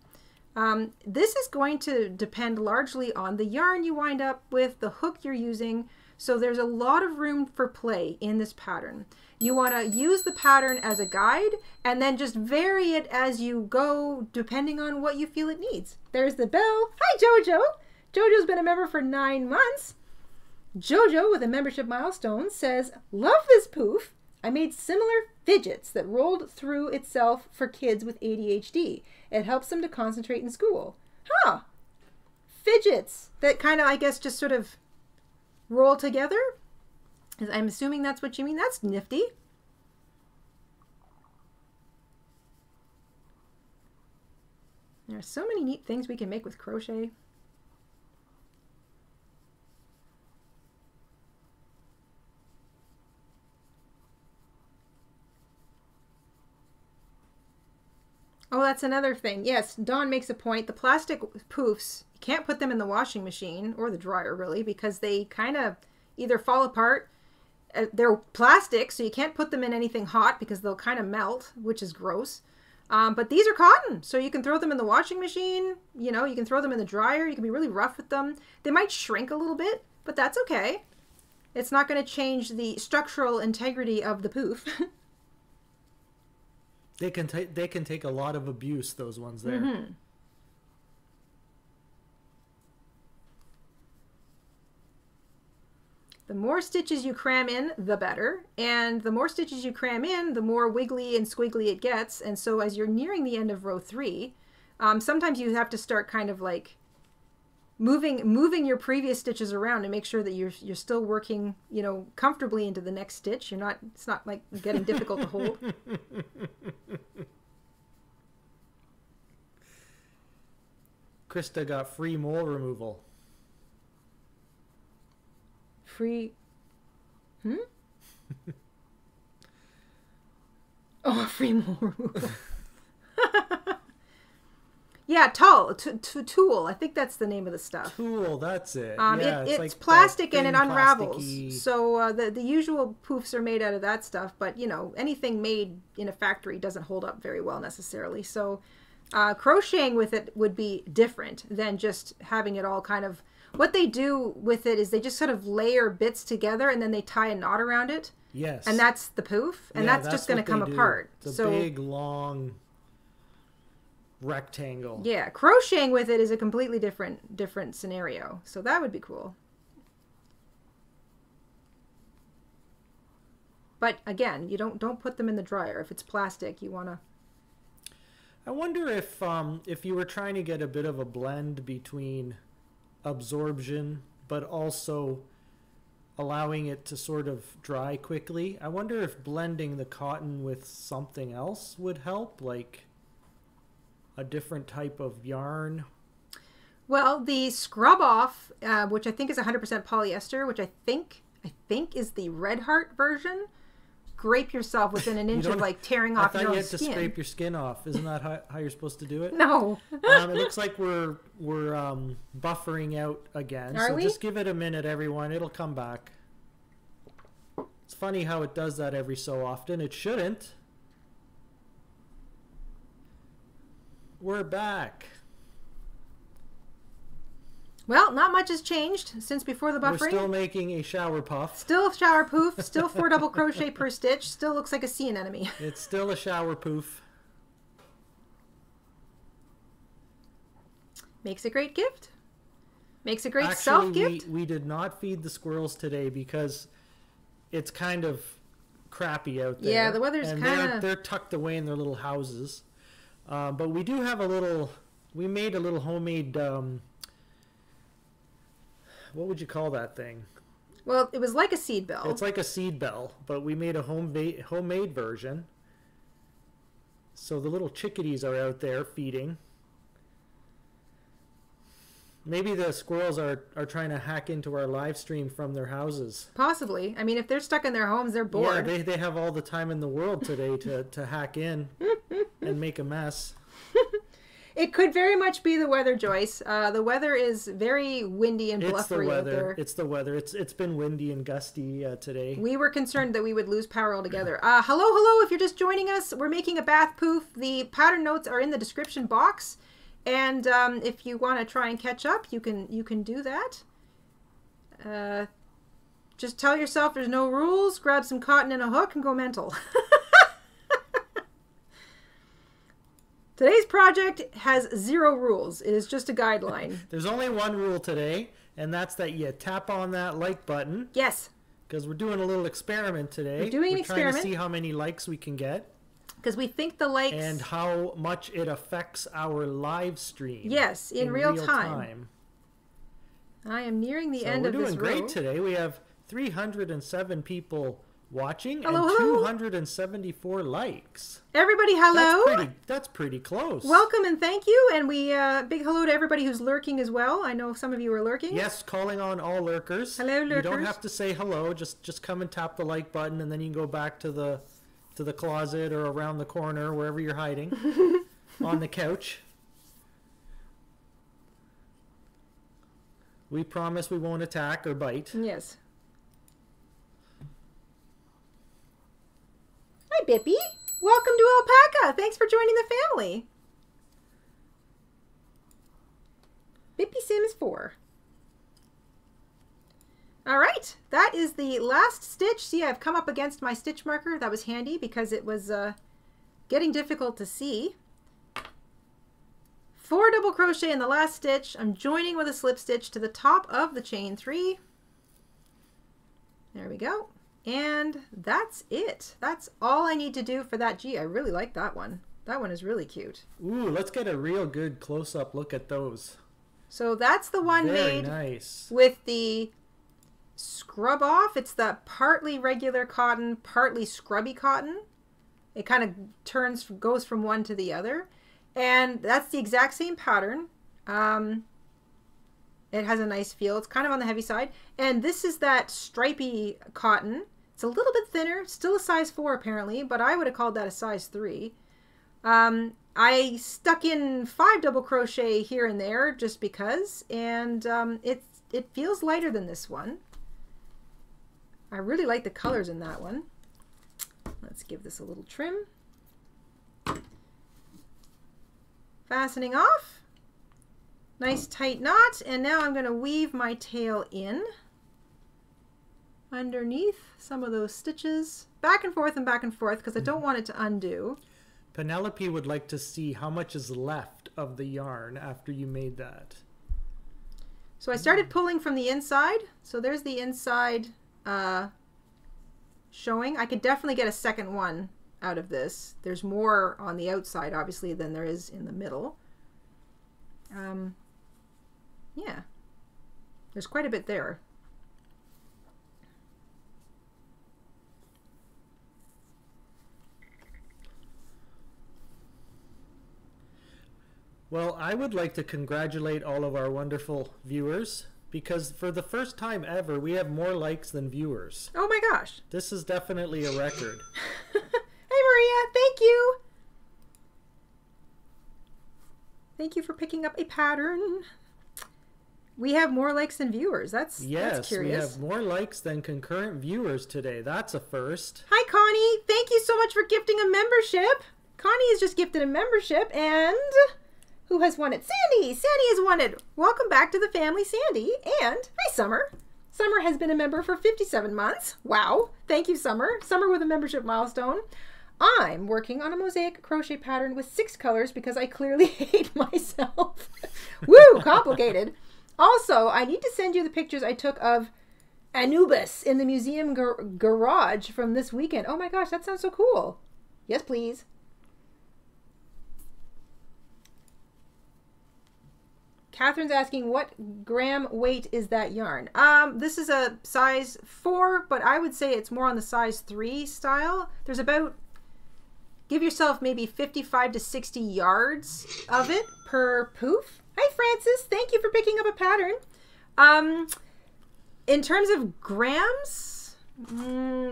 This is going to depend largely on the yarn you wind up with, the hook you're using. So there's a lot of room for play in this pattern. You want to use the pattern as a guide and then just vary it as you go, depending on what you feel it needs. There's the bell. Hi, Jojo. Jojo's been a member for 9 months. Jojo, with a membership milestone, says, "Love this poof. I made similar fidgets that rolled through itself for kids with ADHD. It helps them to concentrate in school." Huh. Fidgets that kind of, I guess, just sort of roll together. I'm assuming that's what you mean. That's nifty. There are so many neat things we can make with crochet. Oh, that's another thing. Yes, Dawn makes a point. The plastic poofs, you can't put them in the washing machine or the dryer, really, because they kind of either fall apart they're plastic, so you can't put them in anything hot because they'll kind of melt, which is gross. But these are cotton, so you can throw them in the washing machine, you know, you can throw them in the dryer, you can be really rough with them. They might shrink a little bit, but that's okay. It's not going to change the structural integrity of the poof. They can take a lot of abuse, those ones there. Mm-hmm. The more stitches you cram in, the better. And the more stitches you cram in, the more wiggly and squiggly it gets. And so as you're nearing the end of row three, sometimes you have to start kind of like moving your previous stitches around to make sure that you're still working, you know, comfortably into the next stitch. It's not like getting difficult to hold. Krista got free mole removal. Free, oh, free mole removal. Yeah, tulle. I think that's the name of the stuff. Tulle, that's it. Yeah, it's like plastic and it unravels. Plasticky. So the usual poofs are made out of that stuff, but you know, anything made in a factory doesn't hold up very well necessarily. So crocheting with it would be different than just having it all kind of. What they do with it is they just sort of layer bits together and then they tie a knot around it. Yes. And that's the poof. And yeah, that's just going to come apart. It's a big, long rectangle. Yeah. Crocheting with it is a completely different scenario. So that would be cool. But again, you don't put them in the dryer. If it's plastic, you want to. I wonder if you were trying to get a bit of a blend between absorption but also allowing it to sort of dry quickly. I wonder if blending the cotton with something else would help, like a different type of yarn. Well, the scrub off, which I think is 100% polyester, which I think is the Red Heart version. Scrape yourself within an inch of like tearing off your skin. I thought you had to scrape your skin off. Isn't that how you're supposed to do it? No. It looks like we're buffering out again. Are we? Just give it a minute, everyone. It'll come back. It's funny how it does that every so often. It shouldn't. We're back. Well, not much has changed since before the buffering. We're still making a shower puff. Still shower poof. Still 4 double crochet per stitch. Still looks like a sea anemone. It's still a shower poof. Makes a great gift. Makes a great self-gift. We did not feed the squirrels today because it's kind of crappy out there. Yeah, the weather's kind of... They're tucked away in their little houses. But we do have a little... We made a little homemade... what would you call that thing? Well, it was like a seed bell. It's like a seed bell, but we made a homemade version. So the little chickadees are out there feeding. Maybe the squirrels are trying to hack into our live stream from their houses. Possibly. I mean, if they're stuck in their homes, they're bored. Yeah, they have all the time in the world today to hack in and make a mess. It could very much be the weather, Joyce. The weather is very windy and bluffery out there. It's the weather. It's been windy and gusty today. We were concerned that we would lose power altogether. Hello, if you're just joining us, we're making a bath poof. The pattern notes are in the description box. And if you want to try and catch up, you can do that. Just tell yourself there's no rules. Grab some cotton and a hook and go mental. Today's project has 0 rules. It is just a guideline. There's only one rule today, and that's that you tap on that like button. Yes. Because we're doing a little experiment today. We're trying to see how many likes we can get. Because we think the likes... And how much it affects our live stream. Yes, in real time. I am nearing the end of this row. We're doing great today. We have 307 people watching and 274 likes. Everybody, hello. That's pretty close. Welcome and thank you. And we big hello to everybody who's lurking as well. I know some of you are lurking. Yes, calling on all lurkers. Hello, lurkers. You don't have to say hello. Just come and tap the like button, and then you can go back to the closet or around the corner, wherever you're hiding, on the couch. We promise we won't attack or bite. Yes. Hi, Bippy. Welcome to Alpaca. Thanks for joining the family. Bippy Sims 4. All right, that is the last stitch. See, I've come up against my stitch marker. That was handy because it was getting difficult to see. 4 double crochet in the last stitch. I'm joining with a slip stitch to the top of the chain 3. There we go. And that's it. That's all I need to do for that. Gee, I really like that one. That one is really cute. Ooh, let's get a real good close-up look at those. So that's the one made with the scrub off. It's the partly regular cotton, partly scrubby cotton. It kind of turns, goes from one to the other. And that's the exact same pattern. It has a nice feel. It's kind of on the heavy side. And this is that stripy cotton. It's a little bit thinner, still a size 4 apparently, but I would have called that a size 3. I stuck in 5 double crochet here and there just because, and it feels lighter than this one. I really like the colors in that one. Let's give this a little trim. Fastening off. Nice tight knot, and now I'm going to weave my tail in underneath some of those stitches, back and forth and back and forth, because I don't want it to undo. Penelope would like to see how much is left of the yarn after you made that. So I started pulling from the inside. So there's the inside showing. I could definitely get a second one out of this. There's more on the outside, obviously, than there is in the middle. Yeah, there's quite a bit there. Well, I would like to congratulate all of our wonderful viewers, because for the first time ever, we have more likes than viewers. Oh my gosh. This is definitely a record. Hey, Maria, thank you. Thank you for picking up a pattern. We have more likes than viewers. That's curious. Yes, we have more likes than concurrent viewers today. That's a first. Hi, Connie. Thank you so much for gifting a membership. Connie has just gifted a membership, and who has won it? Sandy! Sandy has won it. Welcome back to the family, Sandy. And hi, Summer. Summer has been a member for 57 months. Wow. Thank you, Summer. Summer with a membership milestone. I'm working on a mosaic crochet pattern with 6 colors because I clearly hate myself. Woo, complicated. Also, I need to send you the pictures I took of Anubis in the museum garage from this weekend. Oh my gosh, that sounds so cool. Yes, please. Catherine's asking, what gram weight is that yarn? This is a size 4, but I would say it's more on the size 3 style. There's about... give yourself maybe 55 to 60 yards of it per poof. Hi, Francis. Thank you for picking up a pattern. In terms of grams,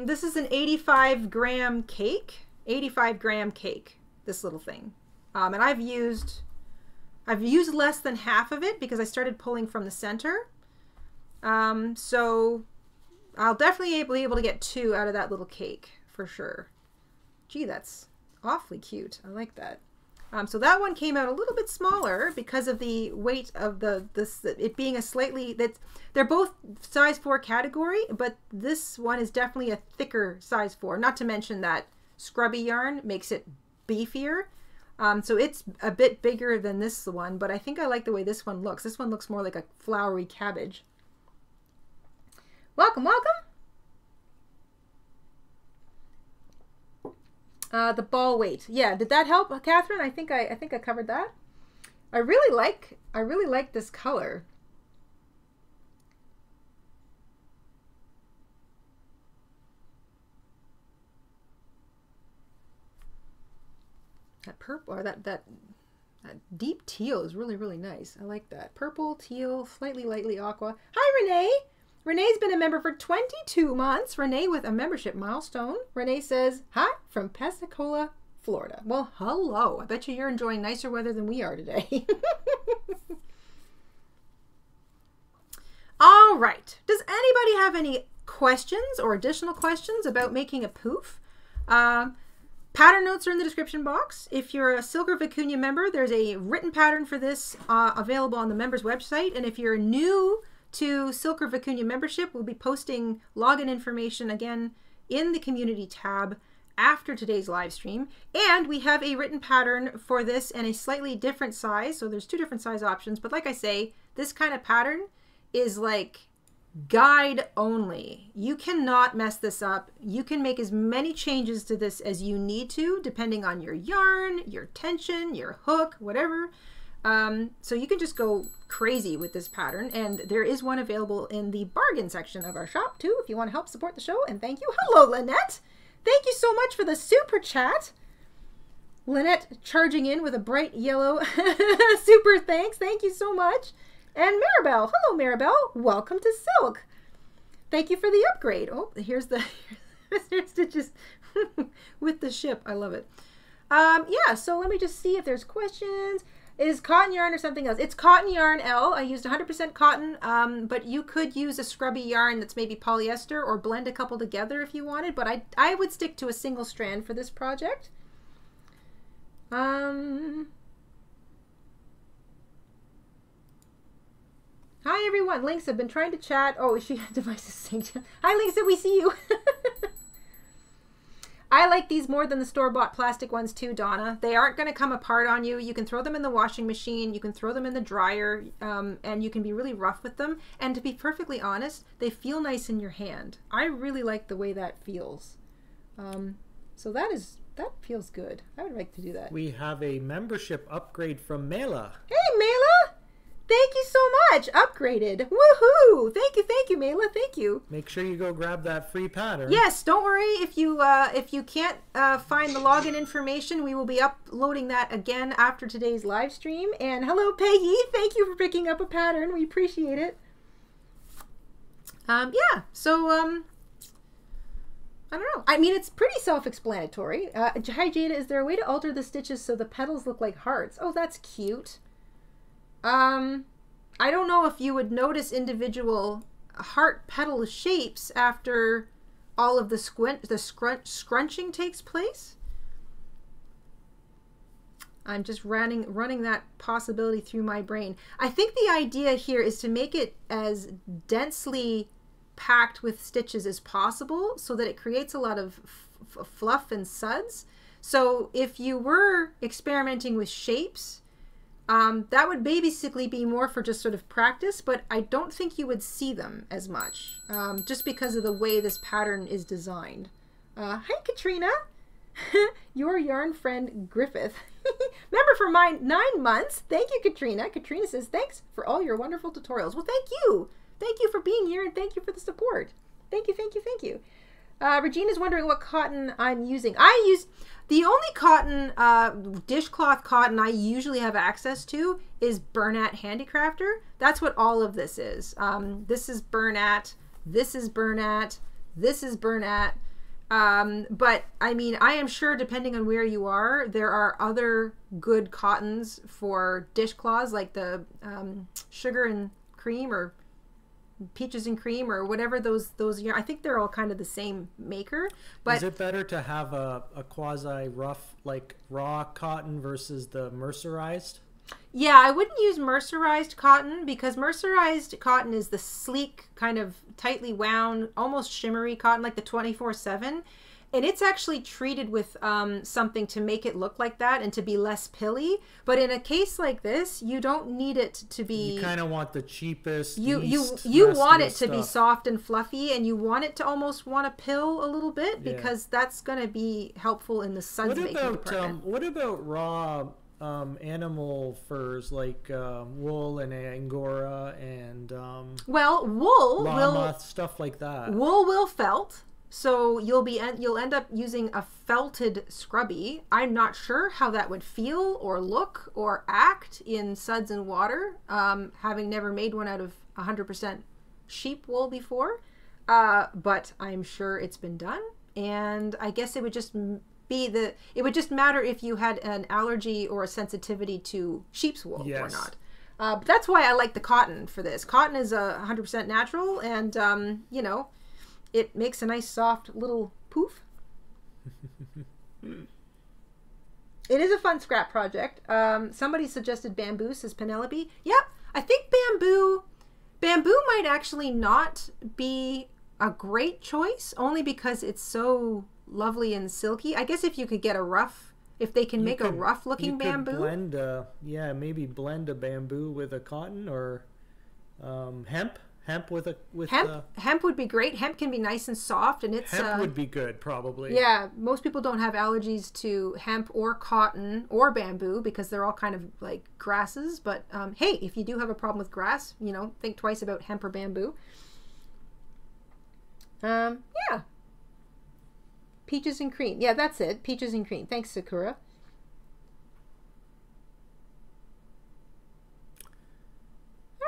this is an 85-gram cake. 85-gram cake, this little thing. And I've used less than half of it because I started pulling from the center. So I'll definitely be able to get 2 out of that little cake for sure. Gee, that's... awfully cute. I like that. So that one came out a little bit smaller because of the weight of it being a slightly... they're both size 4 category, but this one is definitely a thicker size 4. Not to mention that scrubby yarn makes it beefier. So it's a bit bigger than this one, but I think I like the way this one looks. This one looks more like a flowery cabbage. Welcome, welcome. The ball weight. Yeah, did that help, Catherine? I think I covered that. I really like this color. That purple or that deep teal is really, really nice. I like that. Purple, teal, slightly lightly aqua. Hi, Renee! Renee's been a member for 22 months. Renee with a membership milestone. Renee says, hi, from Pensacola, Florida. Well, hello. I bet you you're enjoying nicer weather than we are today. All right. Does anybody have any questions or additional questions about making a poof? Pattern notes are in the description box. If you're a Silk or Vicuña member, there's a written pattern for this available on the members website. And if you're new to Silk or Vicuña membership, we'll be posting login information again in the community tab after today's live stream. And we have a written pattern for this and a slightly different size. So there's two different size options. But like I say, this kind of pattern is like guide only. You cannot mess this up. You can make as many changes to this as you need to, depending on your yarn, your tension, your hook, whatever. So you can just go crazy with this pattern. And there is one available in the bargain section of our shop too, if you want to help support the show. And thank you. Hello, Lynette. Thank you so much for the super chat. Lynette charging in with a bright yellow super thanks. Thank you so much. And Maribel, hello Maribel, welcome to Silk. Thank you for the upgrade. Oh, here's the stitches with the ship. I love it. Yeah, so let me just see if there's questions. Is cotton yarn or something else? It's cotton yarn, L. I used 100% cotton, but you could use a scrubby yarn that's maybe polyester or blend a couple together if you wanted, but I would stick to a single strand for this project. Hi everyone, Lynx, I've been trying to chat. Oh, she had devices synced. Hi Lynx, we see you. I like these more than the store-bought plastic ones too, Donna. They aren't going to come apart on you. You can throw them in the washing machine, you can throw them in the dryer, and you can be really rough with them. And to be perfectly honest, they feel nice in your hand. I really like the way that feels. So that feels good. I would like to do that. We have a membership upgrade from Mela. Hey Mela! Thank you so much. Upgraded. Woohoo! Thank you, Mayla. Thank you. Make sure you go grab that free pattern. Yes. Don't worry if you can't find the login information, we will be uploading that again after today's live stream. And hello, Peggy. Thank you for picking up a pattern. We appreciate it. Yeah. So I don't know. I mean, it's pretty self-explanatory. Hi, Jayda. Is there a way to alter the stitches so the petals look like hearts? Oh, that's cute. I don't know if you would notice individual heart petal shapes after all of the scrunching takes place. I'm just running that possibility through my brain. I think the idea here is to make it as densely packed with stitches as possible so that it creates a lot of fluff and suds. So if you were experimenting with shapes, that would basically be more for just sort of practice, but I don't think you would see them as much, just because of the way this pattern is designed. Hi, Katrina. Your yarn friend, Griffith. Member for mine, 9 months. Thank you, Katrina. Katrina says, thanks for all your wonderful tutorials. Well, thank you. Thank you for being here and thank you for the support. Thank you, thank you, thank you. Regina's wondering what cotton I'm using. I use the only cotton, dishcloth cotton I usually have access to is Bernat Handicrafter. That's what all of this is. This is Bernat, this is Bernat, this is Bernat. But I mean, I am sure depending on where you are, there are other good cottons for dishcloths like the Sugar and Cream or Peaches and Cream or whatever those I think they're all kind of the same maker. But is it better to have a quasi rough, like raw cotton versus the mercerized? Yeah, I wouldn't use mercerized cotton because mercerized cotton is the sleek kind of tightly wound, almost shimmery cotton, like the 24/7, and it's actually treated with something to make it look like that and to be less pilly. But in a case like this, you don't need it to be. You kind of want the cheapest. You want it to be soft and fluffy, and you want it to almost want to pill a little bit because that's going to be helpful in the suds making department. What about raw animal furs like wool and angora and well, wool, llama, stuff like that. Wool will felt. So you'll end up using a felted scrubby. I'm not sure how that would feel or look or act in suds and water, having never made one out of 100% sheep wool before, but I'm sure it's been done. And I guess it would just be it would just matter if you had an allergy or a sensitivity to sheep's wool or not. But that's why I like the cotton for this. Cotton is 100% natural and, you know, it makes a nice soft little poof. It is a fun scrap project. Somebody suggested bamboo, says Penelope. Yep, I think bamboo might actually not be a great choice, only because it's so lovely and silky. I guess if you could get a rough, if they can make a rough looking bamboo. You could blend, yeah, maybe blend a bamboo with a cotton or hemp. Hemp with a hemp would be great. Hemp can be nice and soft, and it's hemp would be good probably. Yeah, most people don't have allergies to hemp or cotton or bamboo because they're all kind of like grasses. But hey, if you do have a problem with grass, you know, think twice about hemp or bamboo. Yeah. Peaches and cream. Yeah, that's it. Peaches and cream. Thanks, Sakura.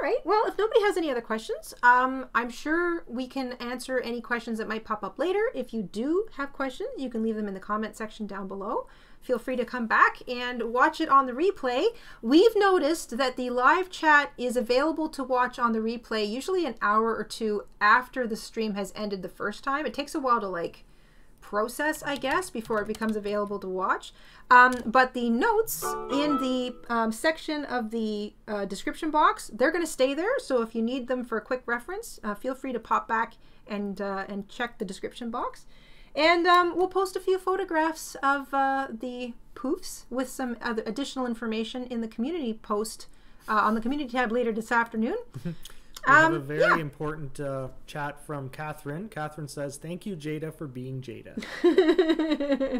All right. Well, if nobody has any other questions, I'm sure we can answer any questions that might pop up later. If you do have questions, you can leave them in the comment section down below. Feel free to come back and watch it on the replay. We've noticed that the live chat is available to watch on the replay, usually an hour or two after the stream has ended the first time. It takes a while to like process, I guess, before it becomes available to watch. But the notes in the section of the description box, they're going to stay there. So if you need them for a quick reference, feel free to pop back and check the description box. And we'll post a few photographs of the poofs with some other additional information in the community post on the community tab later this afternoon. We have a very important chat from Catherine. Catherine says, thank you, Jayda, for being Jayda.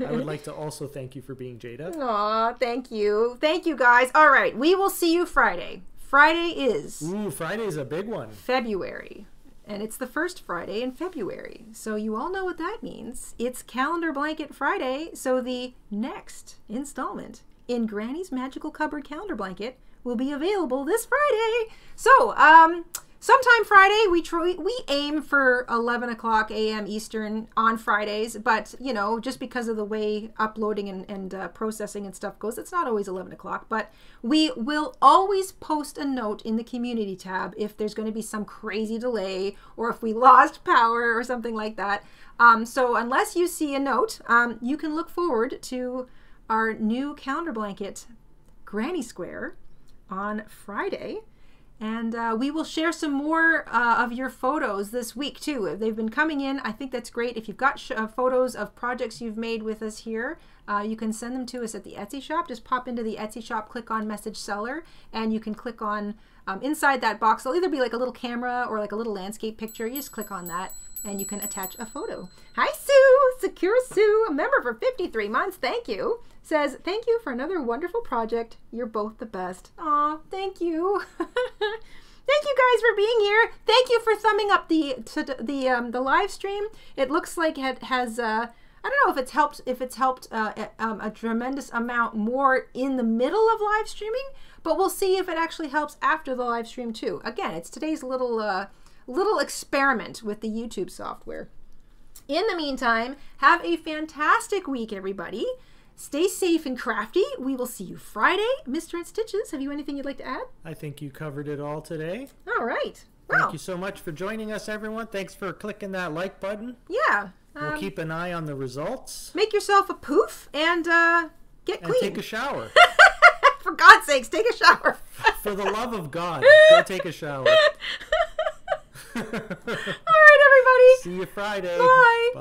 I would like to also thank you for being Jayda. Aw, thank you. Thank you, guys. All right. We will see you Friday. Friday is... Ooh, Friday's a big one. February. And it's the first Friday in February. So you all know what that means. It's Calendar Blanket Friday. So the next installment in Granny's Magical Cupboard Calendar Blanket will be available this Friday. So, sometime Friday, we aim for 11 o'clock a.m. Eastern on Fridays, but, you know, just because of the way uploading and processing and stuff goes, it's not always 11 o'clock, but we will always post a note in the community tab if there's going to be some crazy delay or if we lost power or something like that. So unless you see a note, you can look forward to our new calendar blanket, Granny Square, on Friday. And we will share some more of your photos this week, too. They've been coming in. I think that's great. If you've got photos of projects you've made with us here, you can send them to us at the Etsy shop. Just pop into the Etsy shop, click on Message Seller, and you can click on, inside that box, there'll either be like a little camera or like a little landscape picture. You just click on that, and you can attach a photo. Hi, Sue! Secure Sue, a member for 53 months. Thank you. Says, thank you for another wonderful project. You're both the best. Aw, thank you. Thank you guys for being here. Thank you for thumbing up the live stream. It looks like it has, I don't know if it's helped, a tremendous amount more in the middle of live streaming, but we'll see if it actually helps after the live stream too. Again, it's today's little experiment with the YouTube software. In the meantime, have a fantastic week, everybody. Stay safe and crafty. We will see you Friday. Mr. InStitches, have you anything you'd like to add? I think you covered it all today. All right. Well, thank you so much for joining us, everyone. Thanks for clicking that like button. Yeah. We'll keep an eye on the results. Make yourself a poof and get clean. And take a shower. For God's sakes, take a shower. For the love of God, go take a shower. All right, everybody. See you Friday. Bye. Bye.